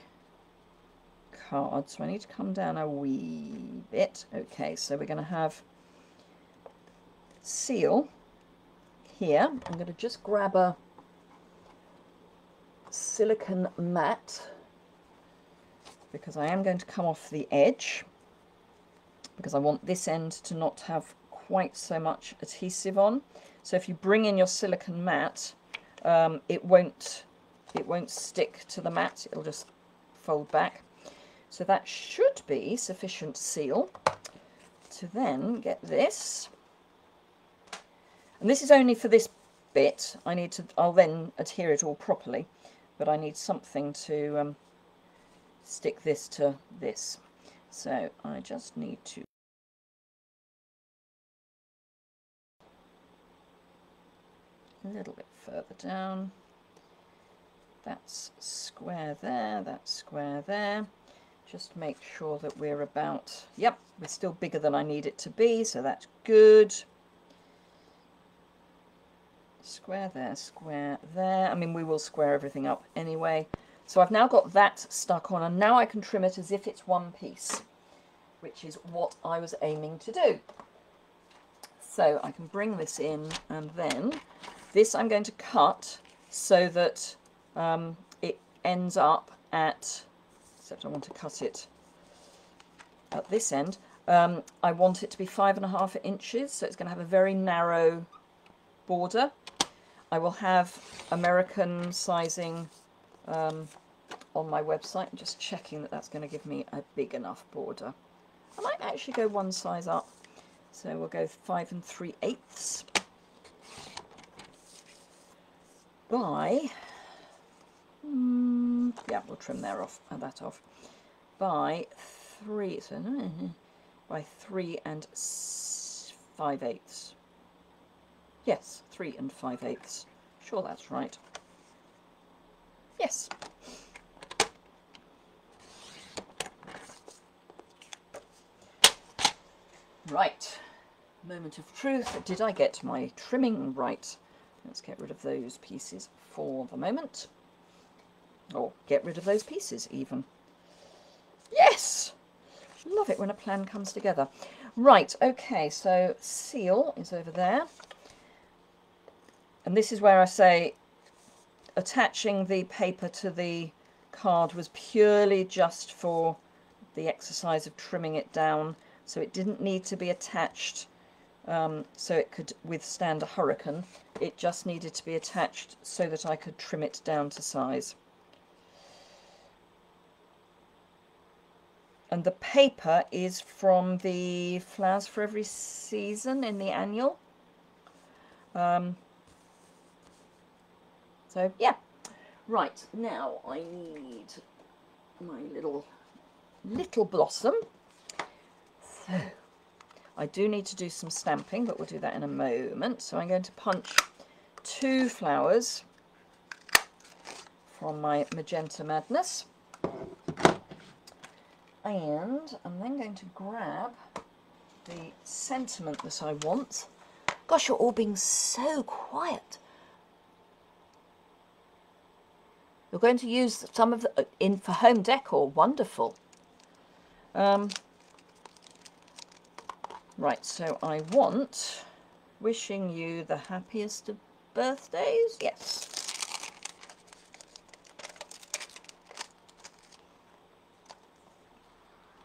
card. So I need to come down a wee bit. Okay, so we're going to have seal here. I'm going to just grab a silicone mat because I am going to come off the edge because I want this end to not have quite so much adhesive on. So if you bring in your silicone mat, it won't stick to the mat, it'll just fold back. So that should be sufficient seal to then get this. And this is only for this bit. I need to, I'll then adhere it all properly, but I need something to stick this to this. So I just need to a little bit further down. That's square there, that's square there. Just make sure that we're about, yep, we're still bigger than I need it to be, so that's good. Square there, square there. I mean, we will square everything up anyway. So I've now got that stuck on, and now I can trim it as if it's one piece, which is what I was aiming to do. So I can bring this in, and then this I'm going to cut so that it ends up at, except I want to cut it at this end. I want it to be 5.5 inches, so it's going to have a very narrow border. I will have American sizing on my website. I'm just checking that that's going to give me a big enough border. I might actually go one size up, so we'll go 5 3/8 by, yeah, we'll trim there off and that off by 3, so by 3 5/8. Yes, 3 5/8. Sure, that's right. Yes. Right. Moment of truth. Did I get my trimming right? Let's get rid of those pieces for the moment. Or get rid of those pieces even. Yes! Love it when a plan comes together. Right, okay, so seal is over there. And this is where I say attaching the paper to the card was purely just for the exercise of trimming it down, so it didn't need to be attached so it could withstand a hurricane. It just needed to be attached so that I could trim it down to size. And the paper is from the Flowers for Every Season in the annual. So, yeah. Right, now I need my little blossom. So, I do need to do some stamping, but we'll do that in a moment. So I'm going to punch 2 flowers from my Magenta Madness. And I'm then going to grab the sentiment that I want. Gosh, you're all being so quiet. You're going to use some of the in for home decor. Wonderful. Right, so I want wishing you the happiest of birthdays. Yes.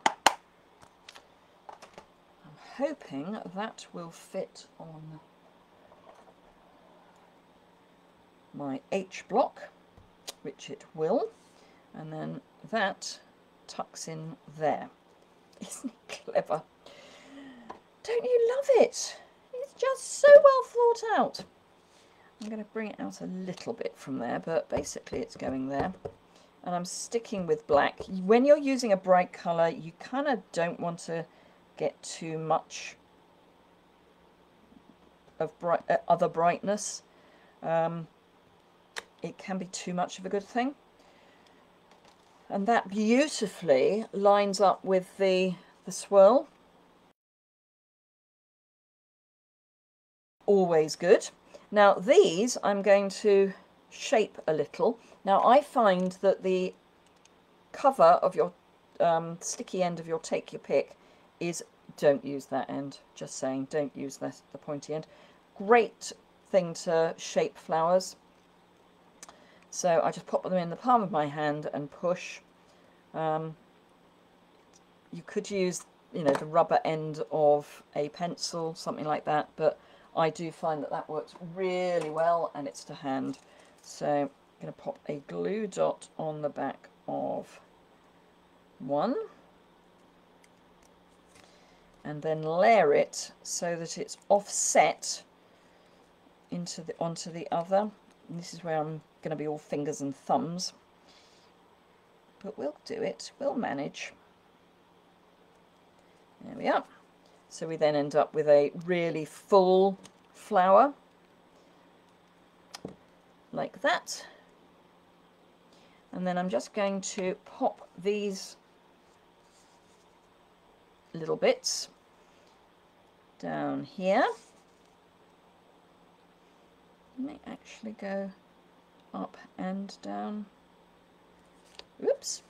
I'm hoping that will fit on my H block, which it will, and then that tucks in there. Isn't it clever? Don't you love it? It's just so well thought out. I'm going to bring it out a little bit from there, but basically it's going there. And I'm sticking with black. When you're using a bright colour, you kind of don't want to get too much of bright, other brightness. It can be too much of a good thing. And that beautifully lines up with the swirl. Always good. Now these I'm going to shape a little. Now I find that the cover of your sticky end of your take your pick is Don't use that end, just saying, don't use that, the pointy end. Great thing to shape flowers. So I just pop them in the palm of my hand and push. You could use, you know, the rubber end of a pencil, something like that, but I do find that that works really well and it's to hand. So I'm going to pop a glue dot on the back of one and then layer it so that it's offset into the onto the other. And this is where I'm going to be all fingers and thumbs, but we'll do it, we'll manage. There we are. So we then end up with a really full flower like that, and then I'm just going to pop these little bits down here. It may actually go up and down. Oops.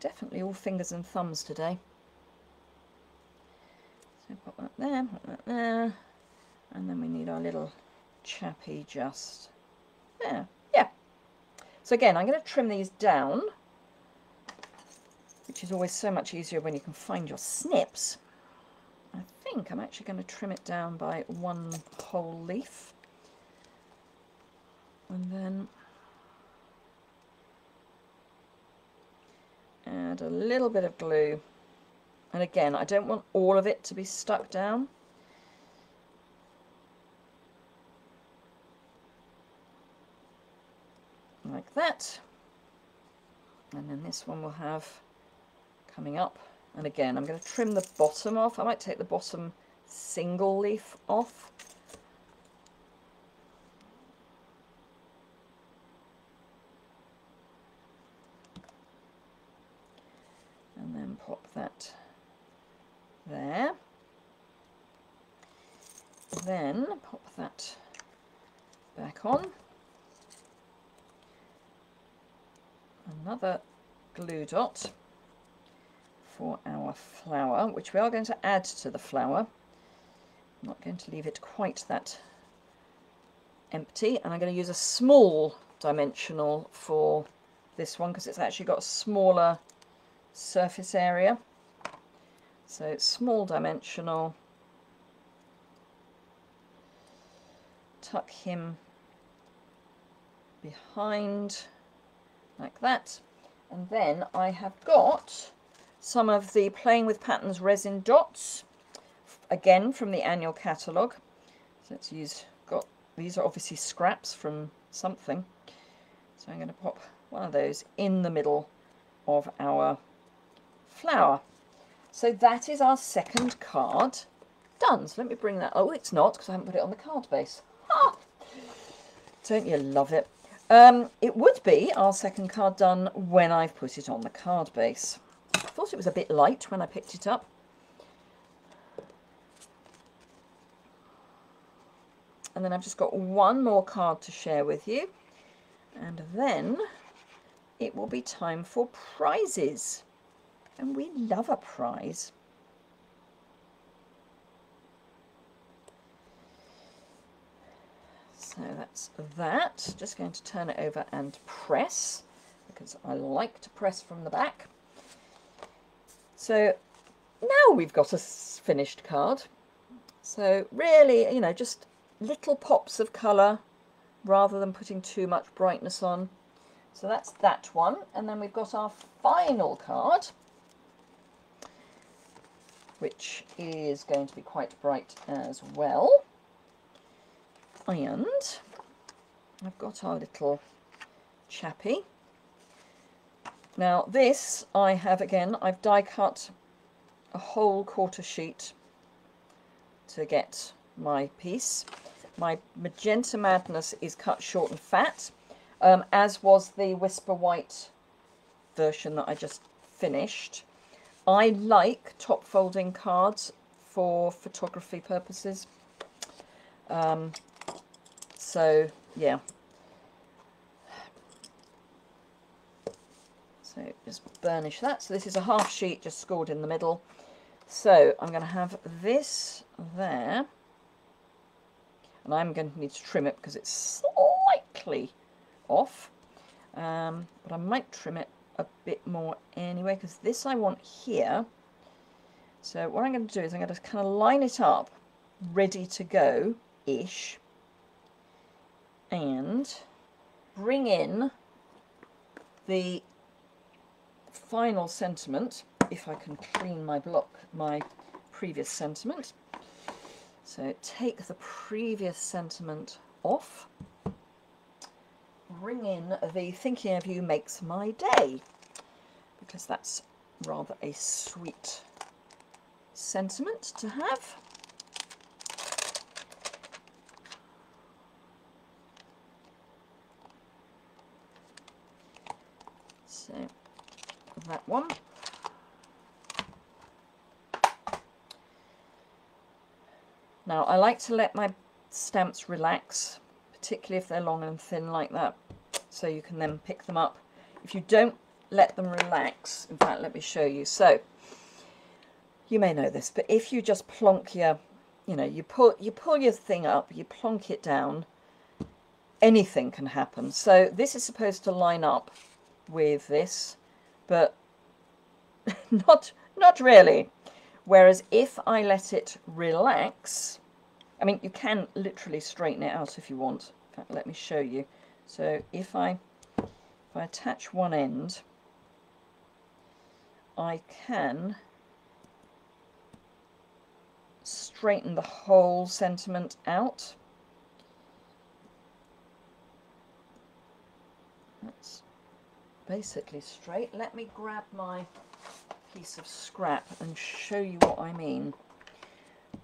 Definitely all fingers and thumbs today. So pop that there, pop that there, and then we need our little chappy just there. Yeah. So again, I'm going to trim these down, which is always so much easier when you can find your snips. I think I'm actually going to trim it down by one whole leaf, and then add a little bit of glue. And again, I don't want all of it to be stuck down. Like that. And then this one will have coming up. And again, I'm going to trim the bottom off. I might take the bottom single leaf off. And then pop that there. Then pop that back on. Another glue dot for our flower, which we are going to add to the flower. I'm not going to leave it quite that empty. And I'm going to use a small dimensional for this one because it's actually got a smaller surface area. So it's small dimensional, tuck him behind like that. And then I have got some of the Playing with Patterns resin dots, again from the annual catalogue. So it's used, got, these are obviously scraps from something. So I'm going to pop one of those in the middle of our flower. So that is our second card done. So let me bring that, oh it's not because I haven't put it on the card base. Ah! Don't you love it? It would be our second card done when I've put it on the card base. I thought it was a bit light when I picked it up. And then I've just got one more card to share with you. And then it will be time for prizes. And we love a prize. So that's that. Just going to turn it over and press, because I like to press from the back. So now we've got a finished card. So really, you know, just little pops of colour rather than putting too much brightness on. So that's that one. And then we've got our final card, which is going to be quite bright as well. And I've got our little chappy. Now this I have, again, I've die cut a whole quarter sheet to get my piece. My Magenta Madness is cut short and fat, as was the Whisper White version that I just finished. I like top folding cards for photography purposes. So yeah, so just burnish that. So this is a half sheet just scored in the middle. So I'm going to have this there. And I'm going to need to trim it because it's slightly off. But I might trim it a bit more anyway because this I want here. So what I'm going to do is I'm going to kind of line it up, ready to go-ish, and bring in the final sentiment, if I can clean my block, my previous sentiment. So take the previous sentiment off, bring in the thinking of you makes my day, because that's rather a sweet sentiment to have. So that one. Now I like to let my stamps relax, particularly if they're long and thin like that, so you can then pick them up. If you don't let them relax, in fact let me show you. So you may know this, but if you just plonk your, you know, you pull your thing up, you plonk it down, anything can happen. So this is supposed to line up with this, but not really. Whereas if I let it relax, I mean, you can literally straighten it out if you want. In fact, let me show you. So if I attach one end, I can straighten the whole sentiment out. That's basically straight. Let me grab my piece of scrap and show you what I mean,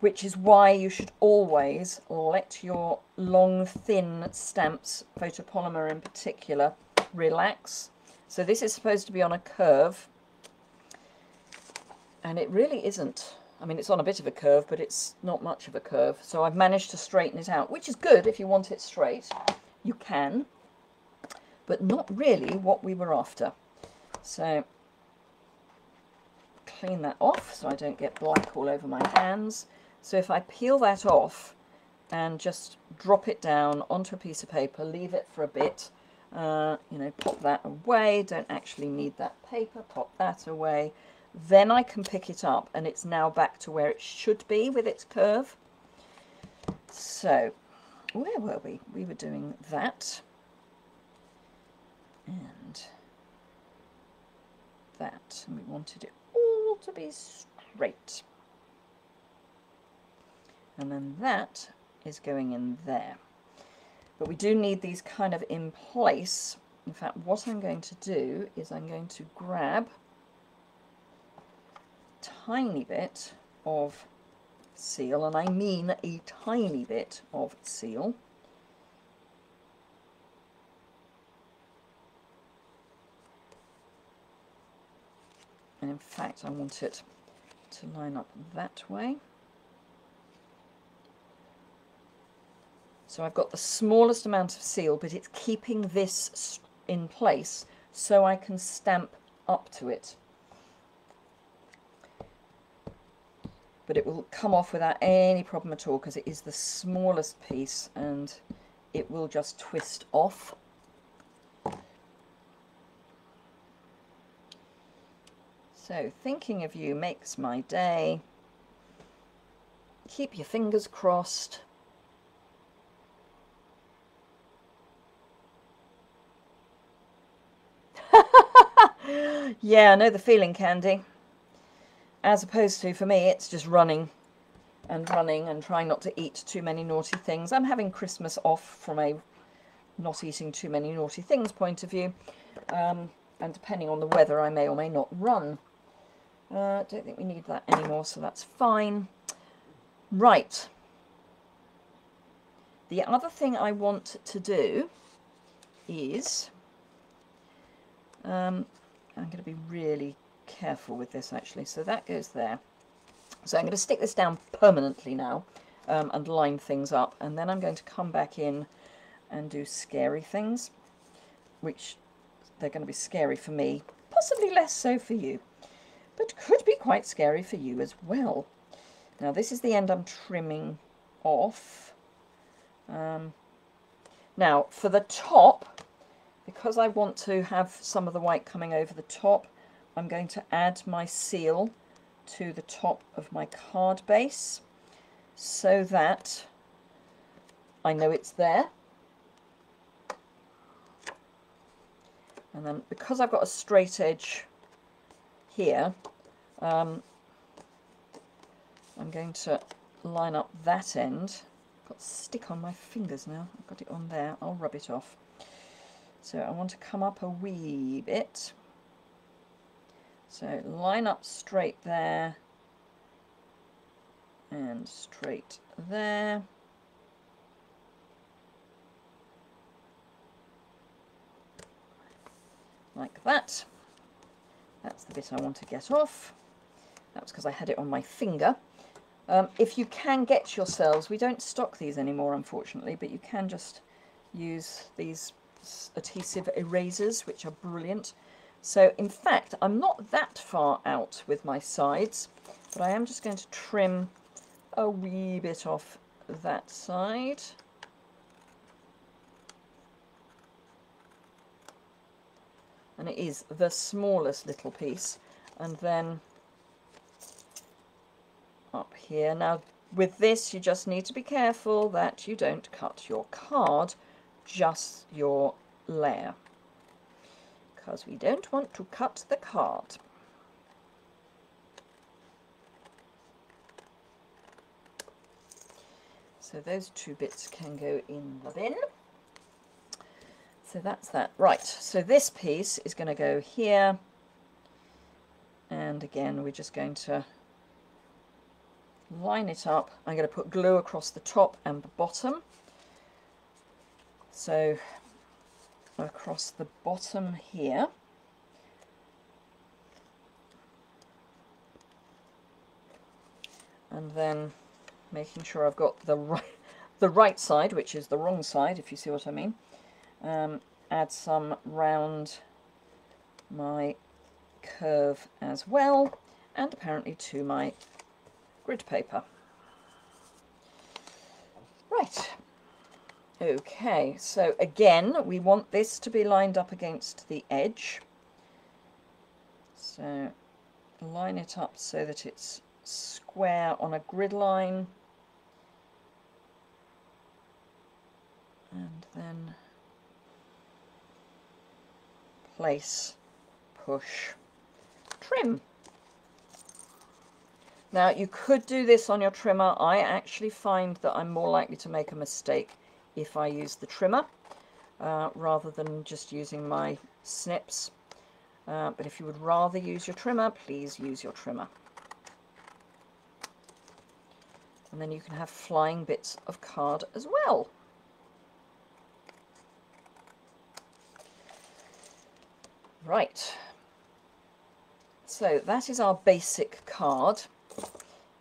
which is why you should always let your long thin stamps, photopolymer in particular, relax. So this is supposed to be on a curve, and it really isn't. I mean, it's on a bit of a curve, but it's not much of a curve. So I've managed to straighten it out, which is good. If you want it straight, you can, but not really what we were after. So clean that off so I don't get black all over my hands. So if I peel that off and just drop it down onto a piece of paper, leave it for a bit, you know, pop that away. Don't actually need that paper. Pop that away. Then I can pick it up, and it's now back to where it should be with its curve. So where were we? We were doing that and that, and we wanted it all to be straight. And then that is going in there. But we do need these kind of in place. In fact, what I'm going to do is I'm going to grab tiny bit of seal, and I mean a tiny bit of seal, and in fact I want it to line up that way. So I've got the smallest amount of seal, but it's keeping this in place so I can stamp up to it. But it will come off without any problem at all because it is the smallest piece, and it will just twist off. So thinking of you makes my day. Keep your fingers crossed. Yeah, I know the feeling, Candy. As opposed to, for me, it's just running and running and trying not to eat too many naughty things. I'm having Christmas off from a not eating too many naughty things point of view. And depending on the weather, I may or may not run. Don't think we need that anymore, so that's fine. Right. The other thing I want to do is... I'm going to be really careful with this actually. So that goes there. So I'm going to stick this down permanently now, and line things up, and then I'm going to come back in and do scary things, which they're going to be scary for me possibly less so for you, but could be quite scary for you as well. Now this is the end I'm trimming off. Now for the top, because I want to have some of the white coming over the top, I'm going to add my seal to the top of my card base so that I know it's there. And then because I've got a straight edge here, I'm going to line up that end. I've got a stick on my fingers now. I've got it on there. I'll rub it off. So I want to come up a wee bit. So line up straight there and straight there. Like that. That's the bit I want to get off. That's because I had it on my finger. If you can get yourselves, we don't stock these anymore unfortunately, but you can just use these adhesive erasers, which are brilliant. So in fact I'm not that far out with my sides, but I am just going to trim a wee bit off that side. And it is the smallest little piece. And then up here. Now with this you just need to be careful that you don't cut your card, just your layer, because we don't want to cut the card. So those two bits can go in the bin. So that's that. Right, so this piece is going to go here, and again we're just going to line it up. I'm going to put glue across the top and the bottom. So across the bottom here, and then making sure I've got the right side, which is the wrong side, if you see what I mean. Add some round my curve as well, and apparently to my grid paper. Right, okay, so again we want this to be lined up against the edge, so line it up so that it's square on a grid line, and then place, push, trim. Now you could do this on your trimmer. I actually find that I'm more likely to make a mistake if I use the trimmer rather than just using my snips. But if you would rather use your trimmer, please use your trimmer. And then you can have flying bits of card as well. Right, so that is our basic card.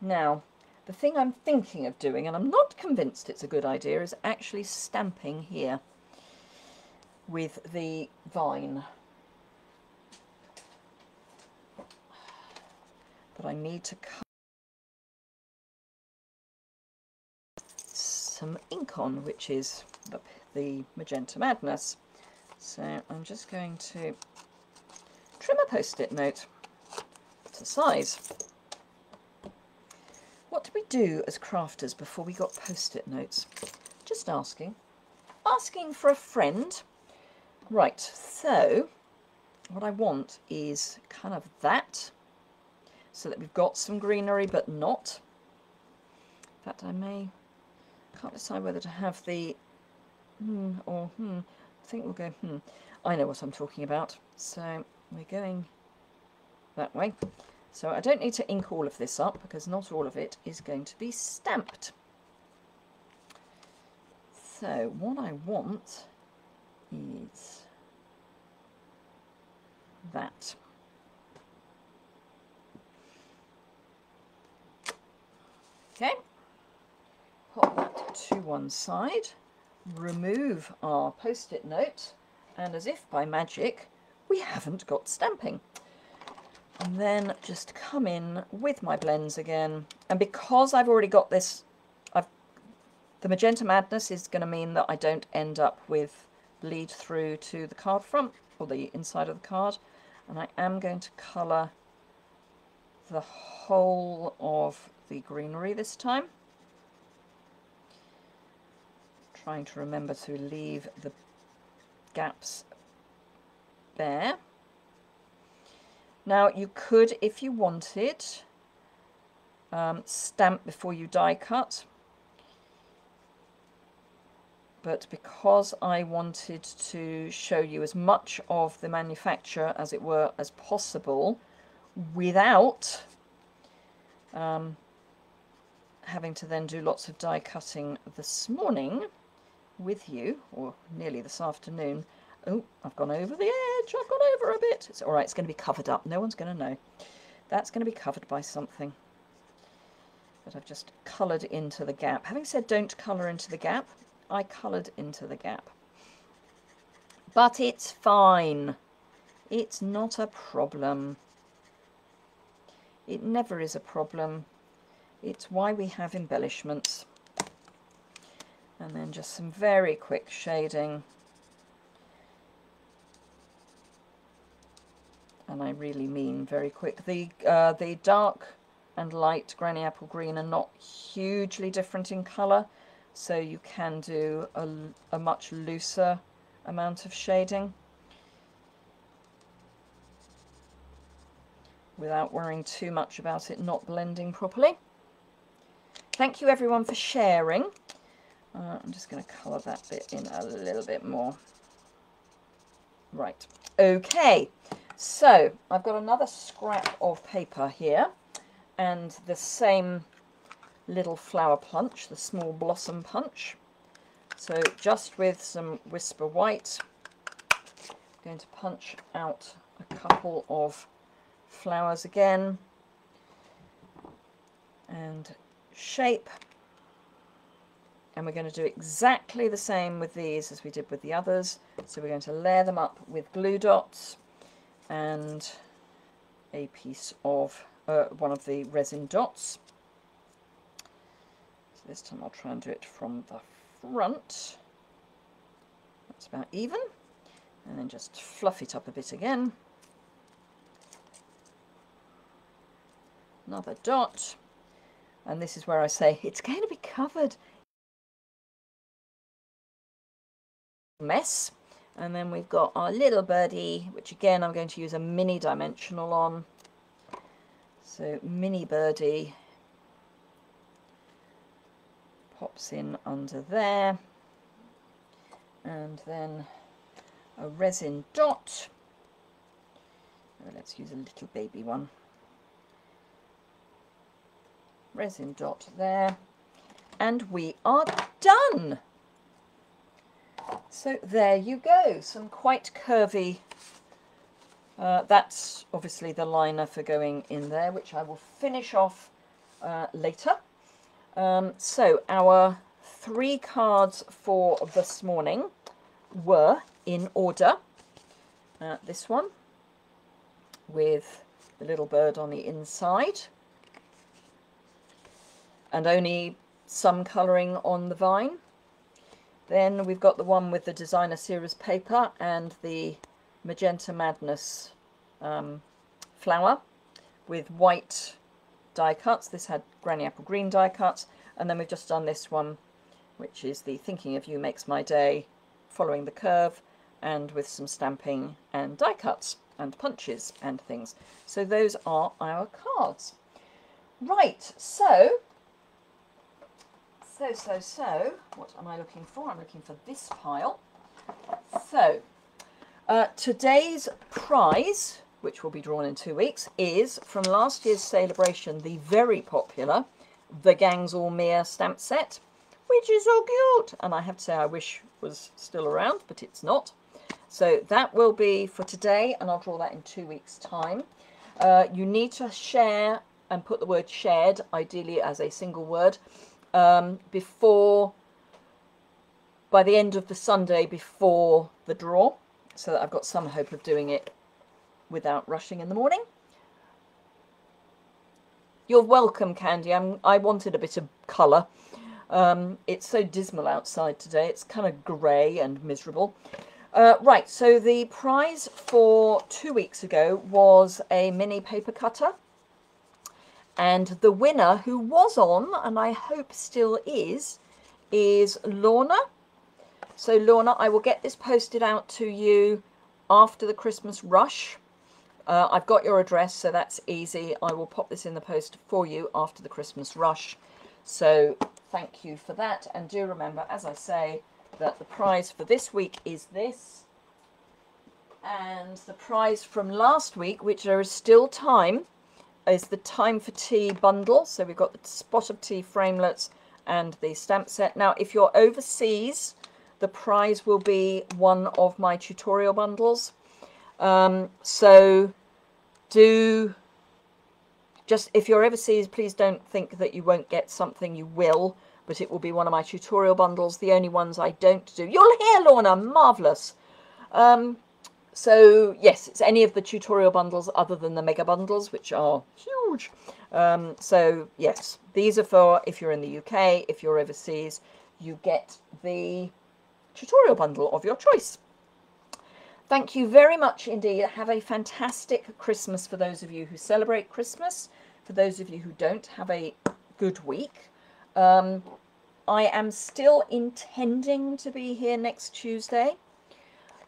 Now, the thing I'm thinking of doing, and I'm not convinced it's a good idea, is actually stamping here with the vine. But I need to cut some ink on, which is the Magenta Madness. So I'm just going to trim a post-it note to size. What did we do as crafters before we got post-it notes? Just asking. Asking for a friend. Right, so what I want is kind of that, so that we've got some greenery but not. In fact, I can't decide whether to have the or I think we'll go, I know what I'm talking about. So we're going that way. So I don't need to ink all of this up because not all of it is going to be stamped. So what I want is that. Okay, pop that to one side, remove our post-it note, and as if by magic, we haven't got stamping. and then just come in with my blends again. And because I've already got this, the Magenta Madness is going to mean that I don't end up with bleed through to the card front or the inside of the card. And I am going to colour the whole of the greenery this time. Trying to remember to leave the gaps bare. Now you could, if you wanted, stamp before you die cut, but because I wanted to show you as much of the manufacture, as it were, as possible without having to then do lots of die cutting this morning with you, or nearly this afternoon. Oh, I've gone over the edge. I've gone over a bit. It's all right. It's going to be covered up. No one's going to know. That's going to be covered by something. But I've just coloured into the gap. Having said don't colour into the gap, I coloured into the gap. But it's fine. It's not a problem. It never is a problem. It's why we have embellishments. And then just some very quick shading. And I really mean very quick. The dark and light Granny Apple Green are not hugely different in colour, so you can do a much looser amount of shading without worrying too much about it not blending properly. Thank you everyone for sharing. I'm just going to colour that bit in a little bit more. Right, okay. So I've got another scrap of paper here and the same little flower punch, the small blossom punch. So just with some Whisper White, I'm going to punch out a couple of flowers again and shape. And we're going to do exactly the same with these as we did with the others. So we're going to layer them up with glue dots and a piece of one of the resin dots. So this time I'll try and do it from the front. That's about even. And then just fluff it up a bit again. Another dot. And this is where I say it's going to be covered. Mess. And then we've got our little birdie, which again I'm going to use a mini dimensional on. So mini birdie pops in under there. And then a resin dot. Let's use a little baby one. Resin dot there. And we are done! So there you go, some Quite Curvy, that's obviously the liner for going in there, which I will finish off later. So our three cards for this morning were in order. This one with the little bird on the inside and only some colouring on the vine. Then we've got the one with the designer series paper and the Magenta Madness flower with white die cuts. This had Granny Apple Green die cuts. And then we've just done this one, which is the Thinking of You Makes My Day, following the curve, and with some stamping and die cuts and punches and things. So those are our cards. Right, so... what am I looking for? I'm looking for this pile. So, today's prize, which will be drawn in 2 weeks, is from last year's Sale-A-Bration, the very popular The Gang's All Mere stamp set, which is so cute. And I have to say I wish was still around, but it's not. So that will be for today, and I'll draw that in 2 weeks' time. You need to share and put the word shared, ideally as a single word, by the end of the Sunday before the draw, so that I've got some hope of doing it without rushing in the morning. You're welcome, Candy. I wanted a bit of colour. It's so dismal outside today. It's kind of grey and miserable. Right, so the prize for 2 weeks ago was a mini paper cutter. And the winner, who was on, and I hope still is Lorna. So Lorna, I will get this posted out to you after the Christmas rush. I've got your address, so that's easy. I will pop this in the post for you after the Christmas rush. So thank you for that. And do remember, as I say, that the prize for this week is this. And the prize from last week, which there is still time, is the Time for Tea bundle. So we've got the Spot of Tea framelets and the stamp set. Now, if you're overseas, the prize will be one of my tutorial bundles. So do just, if you're overseas, please don't think that you won't get something. You will, but it will be one of my tutorial bundles. The only ones I don't do. You'll hear, Lorna, marvellous. So yes, it's any of the tutorial bundles other than the mega bundles, which are huge. So yes, these are for if you're in the UK. If you're overseas, you get the tutorial bundle of your choice. Thank you very much indeed. Have a fantastic Christmas for those of you who celebrate Christmas. For those of you who don't, have a good week. I am still intending to be here next Tuesday.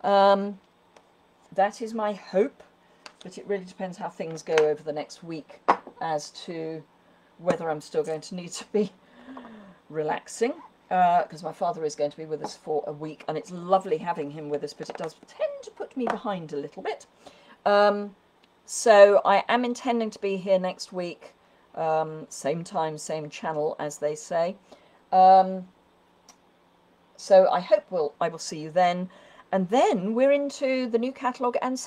That is my hope, but it really depends how things go over the next week as to whether I'm still going to need to be relaxing, because my father is going to be with us for a week, and it's lovely having him with us, but it does tend to put me behind a little bit. So I am intending to be here next week, same time, same channel, as they say. So I hope I will see you then, and then we're into the new catalogue and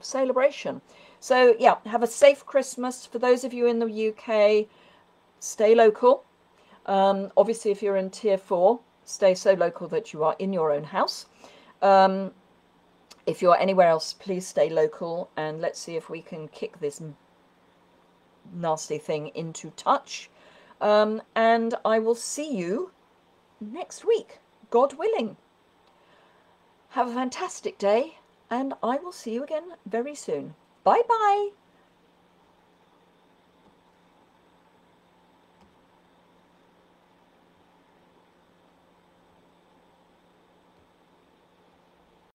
celebration. So yeah, have a safe Christmas. For those of you in the UK, stay local. Obviously, if you're in tier 4, stay so local that you are in your own house. If you're anywhere else, please stay local, and let's see if we can kick this nasty thing into touch. And I will see you next week, God willing. Have a fantastic day, and I will see you again very soon. Bye bye.